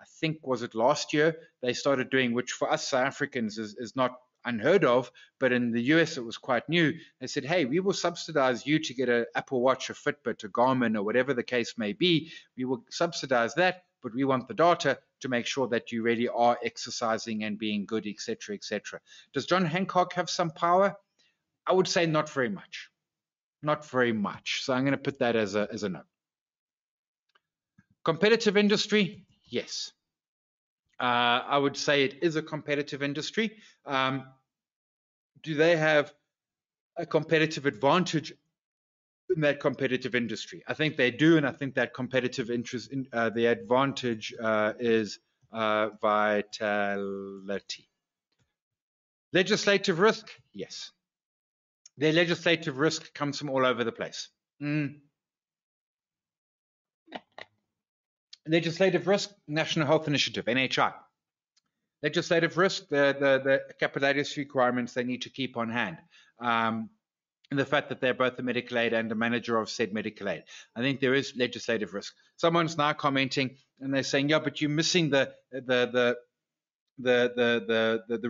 I think, was it last year, they started doing, which for us South Africans is not unheard of, but in the US it was quite new. They said, hey, we will subsidize you to get an Apple Watch, a Fitbit, a Garmin, or whatever the case may be. We will subsidize that, but we want the data to make sure that you really are exercising and being good, etc., etc. Does John Hancock have some power? I would say not very much. Not very much. So I'm going to put that as a no. Competitive industry. Yes, I would say it is a competitive industry. Do they have a competitive advantage in that competitive industry? I think they do, and I think that competitive interest, the advantage is vitality. Legislative risk, yes. Their legislative risk comes from all over the place. Legislative risk, National Health Initiative, NHI. Legislative risk, the capital adequacy requirements they need to keep on hand. And the fact that they're both a medical aid and a manager of said medical aid. I think there is legislative risk. Someone's now commenting and they're saying, yeah, but you're missing the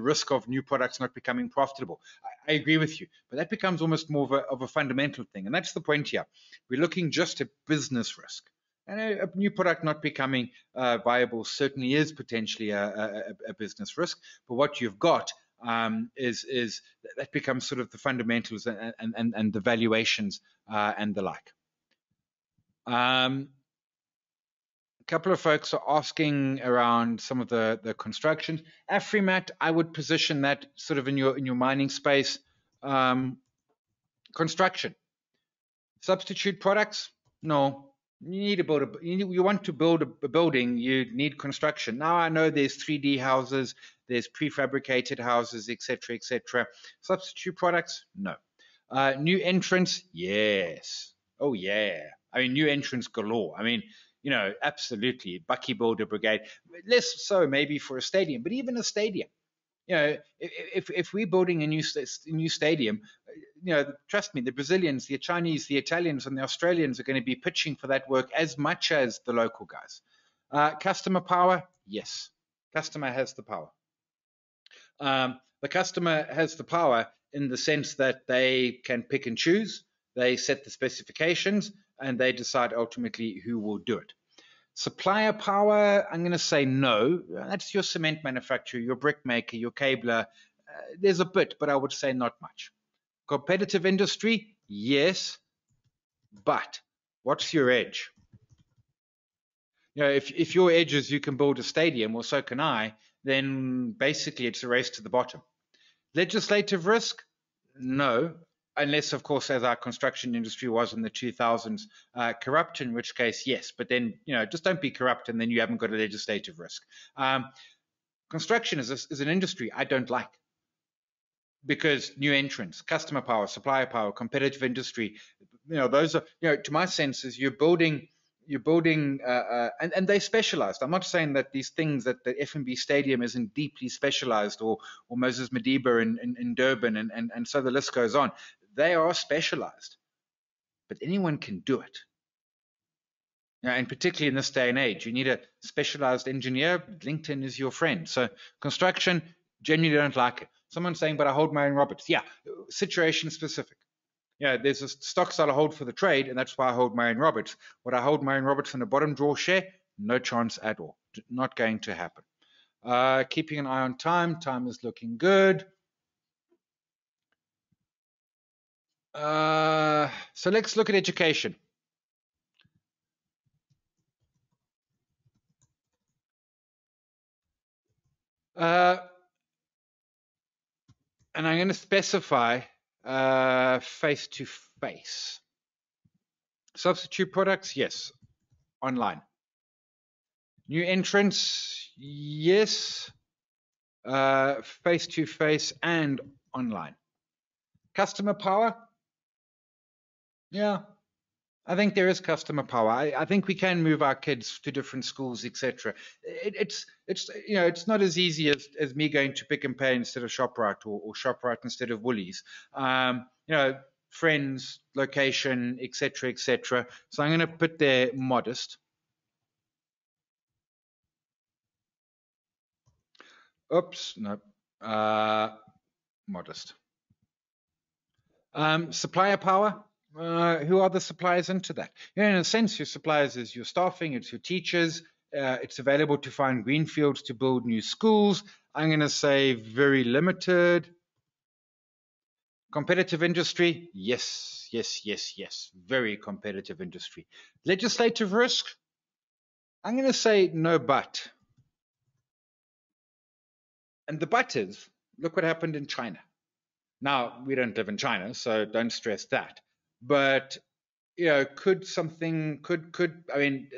risk of new products not becoming profitable. I agree with you, but that becomes almost more of a fundamental thing. And that's the point here. We're looking just at business risk. And a new product not becoming viable certainly is potentially a business risk. But what you've got is that becomes sort of the fundamentals and the valuations and the like. A couple of folks are asking around some of the construction. Afrimat, I would position that sort of in your mining space. Construction. Substitute products? No. You need to build a, you want to build a building, you need construction. Now I know there's 3D houses, there's prefabricated houses, etc., etc. Substitute products? No. New entrants? Yes. Oh yeah. I mean, new entrants galore. I mean, you know, absolutely. Bucky Builder Brigade. Less so maybe for a stadium, but even a stadium. You know, if we're building a new stadium, you know, trust me, the Brazilians, the Chinese, the Italians, and the Australians are going to be pitching for that work as much as the local guys. Customer power, yes, customer has the power. The customer has the power in the sense that they can pick and choose, they set the specifications, and they decide ultimately who will do it. Supplier power, I'm going to say no. That's your cement manufacturer, your brick maker, your cabler. There's a bit, but I would say not much. Competitive industry, yes, but what's your edge? You know, if your edge is you can build a stadium, or so can I, then basically it's a race to the bottom. Legislative risk, no. Unless, of course, as our construction industry was in the 2000s, corrupt, in which case, yes. But then, you know, just don't be corrupt and then you haven't got a legislative risk. Construction is an industry I don't like because new entrants, customer power, supplier power, competitive industry, you know, those are, you know, to my senses, you're building, and they specialized. I'm not saying that these things, that the FNB Stadium isn't deeply specialized, or Moses Modiba in Durban, and so the list goes on. They are specialized, but anyone can do it. Now, and particularly in this day and age, you need a specialized engineer. LinkedIn is your friend. So construction, genuinely don't like it. Someone's saying, but I hold my own Roberts. Yeah, situation specific. Yeah, there's a stocks that I hold for the trade, and that's why I hold my own Roberts. Would I hold my own Roberts in a bottom drawer share? No chance at all. Not going to happen. Keeping an eye on time. Time is looking good. So let's look at education. And I'm going to specify face-to-face. Substitute products, yes. Online. New entrants, yes. Face-to-face and online. Customer power? Yeah. I think there is customer power. I think we can move our kids to different schools, etc. It's you know, it's not as easy as me going to Pick and Pay instead of ShopRite, or ShopRite instead of Woolies. You know, friends, location, etc., etc. So I'm going to put there modest. Oops, no, modest. Supplier power. Who are the suppliers into that? You know, in a sense, your suppliers is your staffing, it's your teachers. It's available to find greenfields to build new schools. I'm going to say very limited. Competitive industry? Yes, yes, yes, yes. Very competitive industry. Legislative risk? I'm going to say no, but. And the but is, look what happened in China. Now, we don't live in China, so don't stress that. But, you know, could something, could, I mean,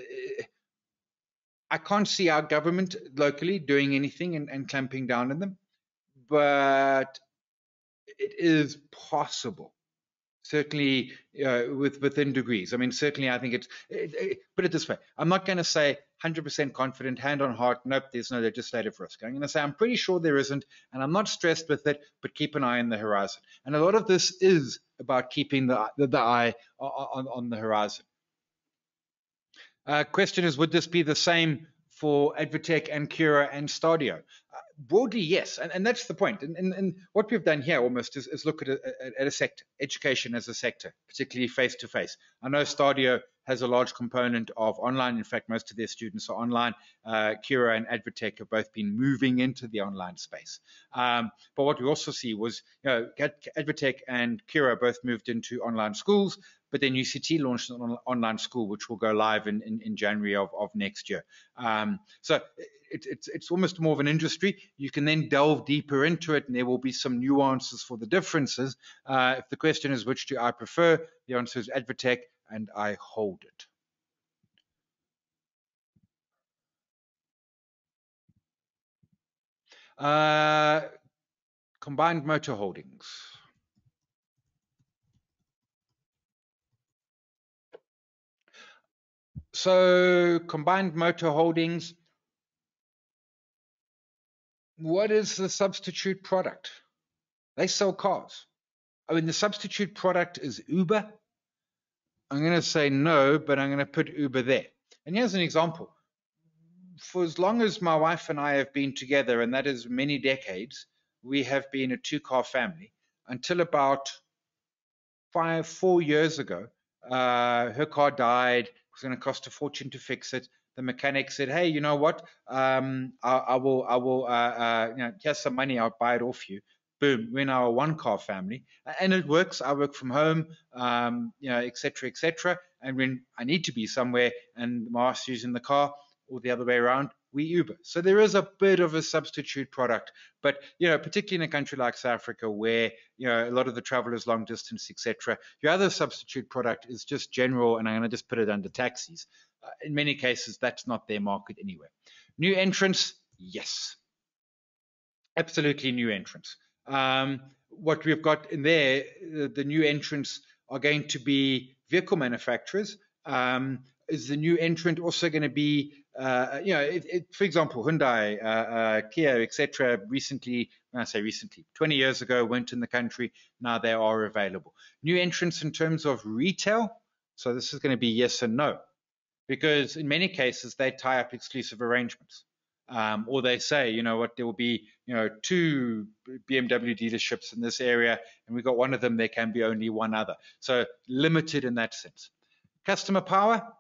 I can't see our government locally doing anything and clamping down on them, but it is possible, certainly, you know, within degrees. I mean, certainly, I think it's, put it this way, I'm not going to say 100% confident, hand on heart, nope, there's no legislative risk. I'm going to say I'm pretty sure there isn't, and I'm not stressed with it, but keep an eye on the horizon. And a lot of this is about keeping the eye on the horizon. Question is, would this be the same for AdverTech and Cura and Stadio? Broadly, yes, and that's the point. And what we've done here almost is look at a sector, education as a sector, particularly face-to-face. I know Stadio has a large component of online. In fact, most of their students are online. Kira and AdverTech have both been moving into the online space. But what we also see was, you know, AdverTech and Kira both moved into online schools, but then UCT launched an online school, which will go live in January of next year. So it's almost more of an industry. You can then delve deeper into it, and there will be some nuances for the differences. If the question is, which do I prefer? The answer is AdverTech, and I hold it. Combined Motor Holdings. So Combined Motor Holdings, what is the substitute product? They sell cars. I mean, the substitute product is Uber. I'm going to say no, but I'm going to put Uber there. And here's an example. For as long as my wife and I have been together, and that is many decades, we have been a two-car family until about 4 years ago. Her car died. It was going to cost a fortune to fix it. The mechanic said, "Hey, you know what? I will, you know, here's some money. I'll buy it off you." Boom. We're now a one-car family, and it works. I work from home, you know, etc., etc. And when I need to be somewhere, and my wife's using the car, or the other way around, we Uber. So there is a bit of a substitute product, but you know, particularly in a country like South Africa, where you know a lot of the travel is long distance, etc. Your other substitute product is just general, and I'm going to just put it under taxis. In many cases, that's not their market anyway. New entrants, yes, absolutely new entrants. What we've got in there, the new entrants are going to be vehicle manufacturers. Is the new entrant also going to be, you know, for example, Hyundai, Kia, etc. Recently, when I say recently, 20 years ago, went in the country. Now they are available. New entrants in terms of retail. So this is going to be yes and no, because in many cases they tie up exclusive arrangements, or they say, you know what, there will be, you know, 2 BMW dealerships in this area, and we've got one of them. There can be only one other. So limited in that sense. Customer power.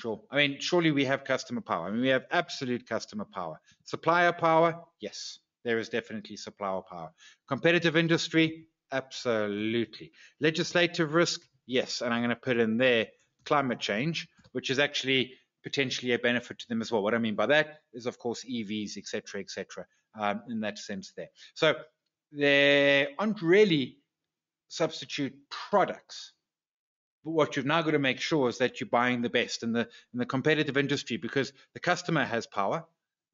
Sure. I mean, surely we have customer power. I mean, we have absolute customer power. Supplier power, yes, there is definitely supplier power. Competitive industry, absolutely. Legislative risk, yes, and I'm going to put in there climate change, which is actually potentially a benefit to them as well. What I mean by that is, of course, EVs, etc., etc. In that sense there. So there aren't really substitute products. But what you've now got to make sure is that you're buying the best in the competitive industry, because the customer has power,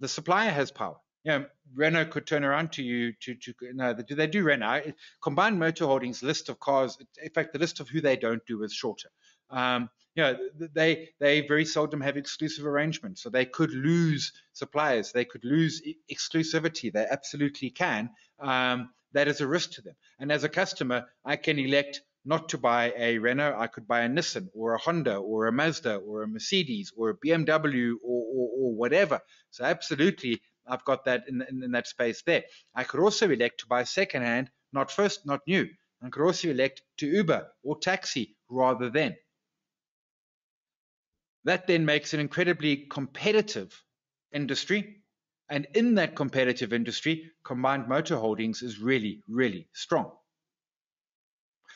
the supplier has power. You know, Renault could turn around to you to no, do they do Renault? Combined Motor Holdings list of cars, in fact, the list of who they don't do is shorter. You know, they very seldom have exclusive arrangements, so they could lose suppliers, they could lose exclusivity. They absolutely can. That is a risk to them. And as a customer, I can elect not to buy a Renault. I could buy a Nissan or a Honda or a Mazda or a Mercedes or a BMW or whatever. So absolutely, I've got that in that space there. I could also elect to buy secondhand, not first, not new. I could also elect to Uber or taxi rather than. That then makes an incredibly competitive industry. And in that competitive industry, Combined Motor Holdings is really, really strong.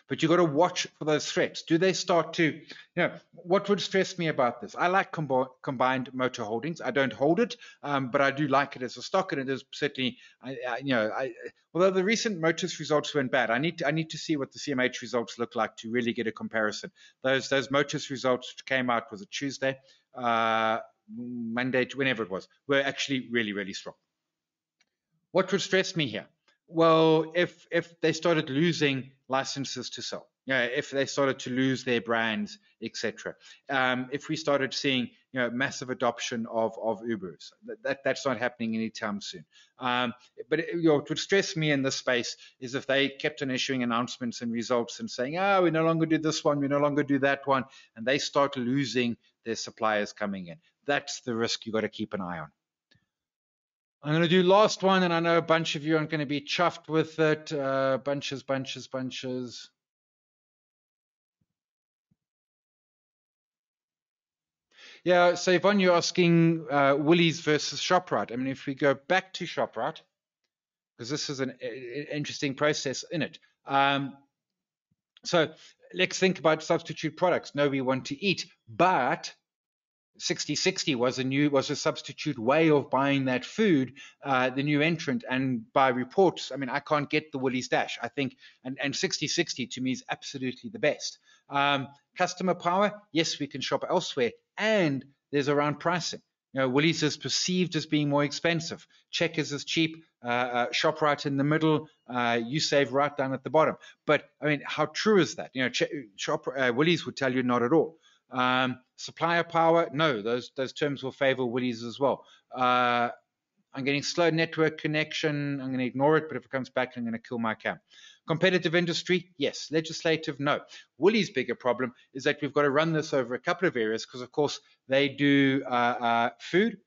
But you've got to watch for those threats. Do they start to, you know, what would stress me about this? I like Combined Motor Holdings. I don't hold it, but I do like it as a stock, and it is certainly, although the recent Motors results weren't bad, I need to see what the CMH results look like to really get a comparison. Those Motors results which came out, was it Tuesday, Monday, whenever it was, were actually really, really strong. What would stress me here? Well, if they started losing licenses to sell, you know, if they started to lose their brands, etc. If we started seeing, you know, massive adoption of Ubers, that's not happening anytime soon. But what would stress me in this space is if they kept on issuing announcements and results and saying, oh, we no longer do this one, we no longer do that one, and they start losing their suppliers coming in. That's the risk you've got to keep an eye on. I'm going to do last one, and I know a bunch of you aren't going to be chuffed with it. Bunches. Yeah, so Yvonne, you're asking Woolies versus ShopRite. I mean, if we go back to ShopRite, because this is an interesting process in it. So let's think about substitute products. No, we want to eat, but 60/60 was a substitute way of buying that food, the new entrant. And by reports, I mean, I can't get the Woolies Dash, I think. And 60/60 to me is absolutely the best. Customer power, yes, we can shop elsewhere. And there's around pricing. You know, Woolies is perceived as being more expensive. Checkers is cheap. ShopRite in the middle. You save right down at the bottom. But, I mean, how true is that? You know, Woolies would tell you not at all. Supplier power, no, those terms will favor Woolies as well. I'm getting slow network connection. I'm going to ignore it, but if it comes back, I'm going to kill my cam. Competitive industry, yes. Legislative, no. Woolies' bigger problem is that we've got to run this over a couple of areas because, of course, they do food,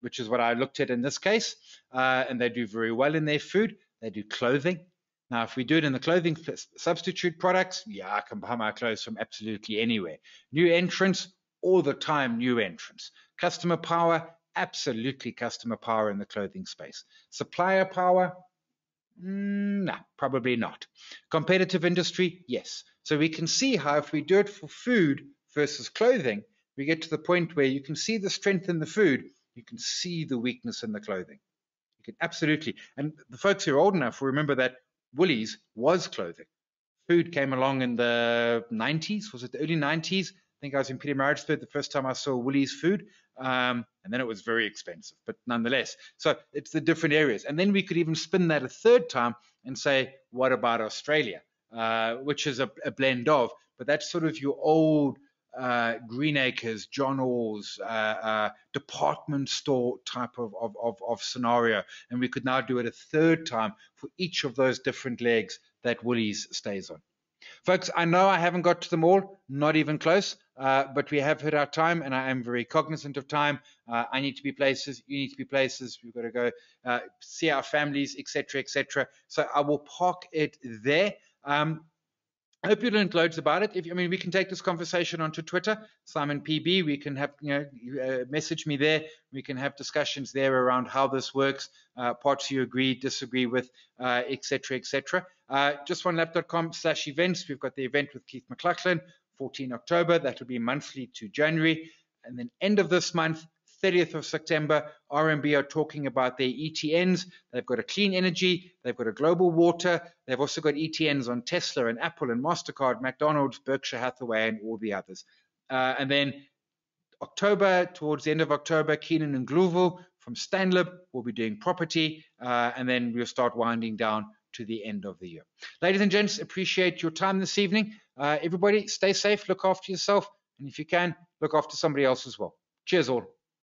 which is what I looked at in this case, and they do very well in their food. They do clothing. Now, if we do it in the clothing substitute products, yeah, I can buy my clothes from absolutely anywhere. New entrants, all the time new entrants. Customer power, absolutely customer power in the clothing space. Supplier power, nah, probably not. Competitive industry, yes. So we can see how if we do it for food versus clothing, we get to the point where you can see the strength in the food, you can see the weakness in the clothing. You can absolutely, and the folks who are old enough will remember that Woolies was clothing. Food came along in the 90s, was it the early 90s? I think I was in Pietermaritzburg the first time I saw Woolies food, and then it was very expensive, but nonetheless. So it's the different areas. And then we could even spin that a third time and say, what about Australia? Which is a blend of, but that's sort of your old Greenacres, John All's, department store type of scenario. And we could now do it a third time for each of those different legs that Woolies stays on. Folks, I know I haven't got to them all, not even close, but we have hit our time and I am very cognizant of time. I need to be places, you need to be places, we've got to go see our families, etc., etc. So I will park it there. I hope you learned loads about it. If, I mean, we can take this conversation onto Twitter, Simon PB. We can have, message me there. We can have discussions there around how this works, parts you agree, disagree with, etc., etc. JustOneLab.com/events. We've got the event with Keith McLachlan, 14 October. That will be monthly to January. And then end of this month, 30th of September, RMB are talking about their ETNs. They've got a clean energy. They've got a global water. They've also got ETNs on Tesla and Apple and MasterCard, McDonald's, Berkshire Hathaway, and all the others. And then October, towards the end of October, Keenan and Glooville from Stanlib will be doing property. And then we'll start winding down to the end of the year. Ladies and gents, appreciate your time this evening. Everybody, stay safe, look after yourself. And if you can, look after somebody else as well. Cheers all.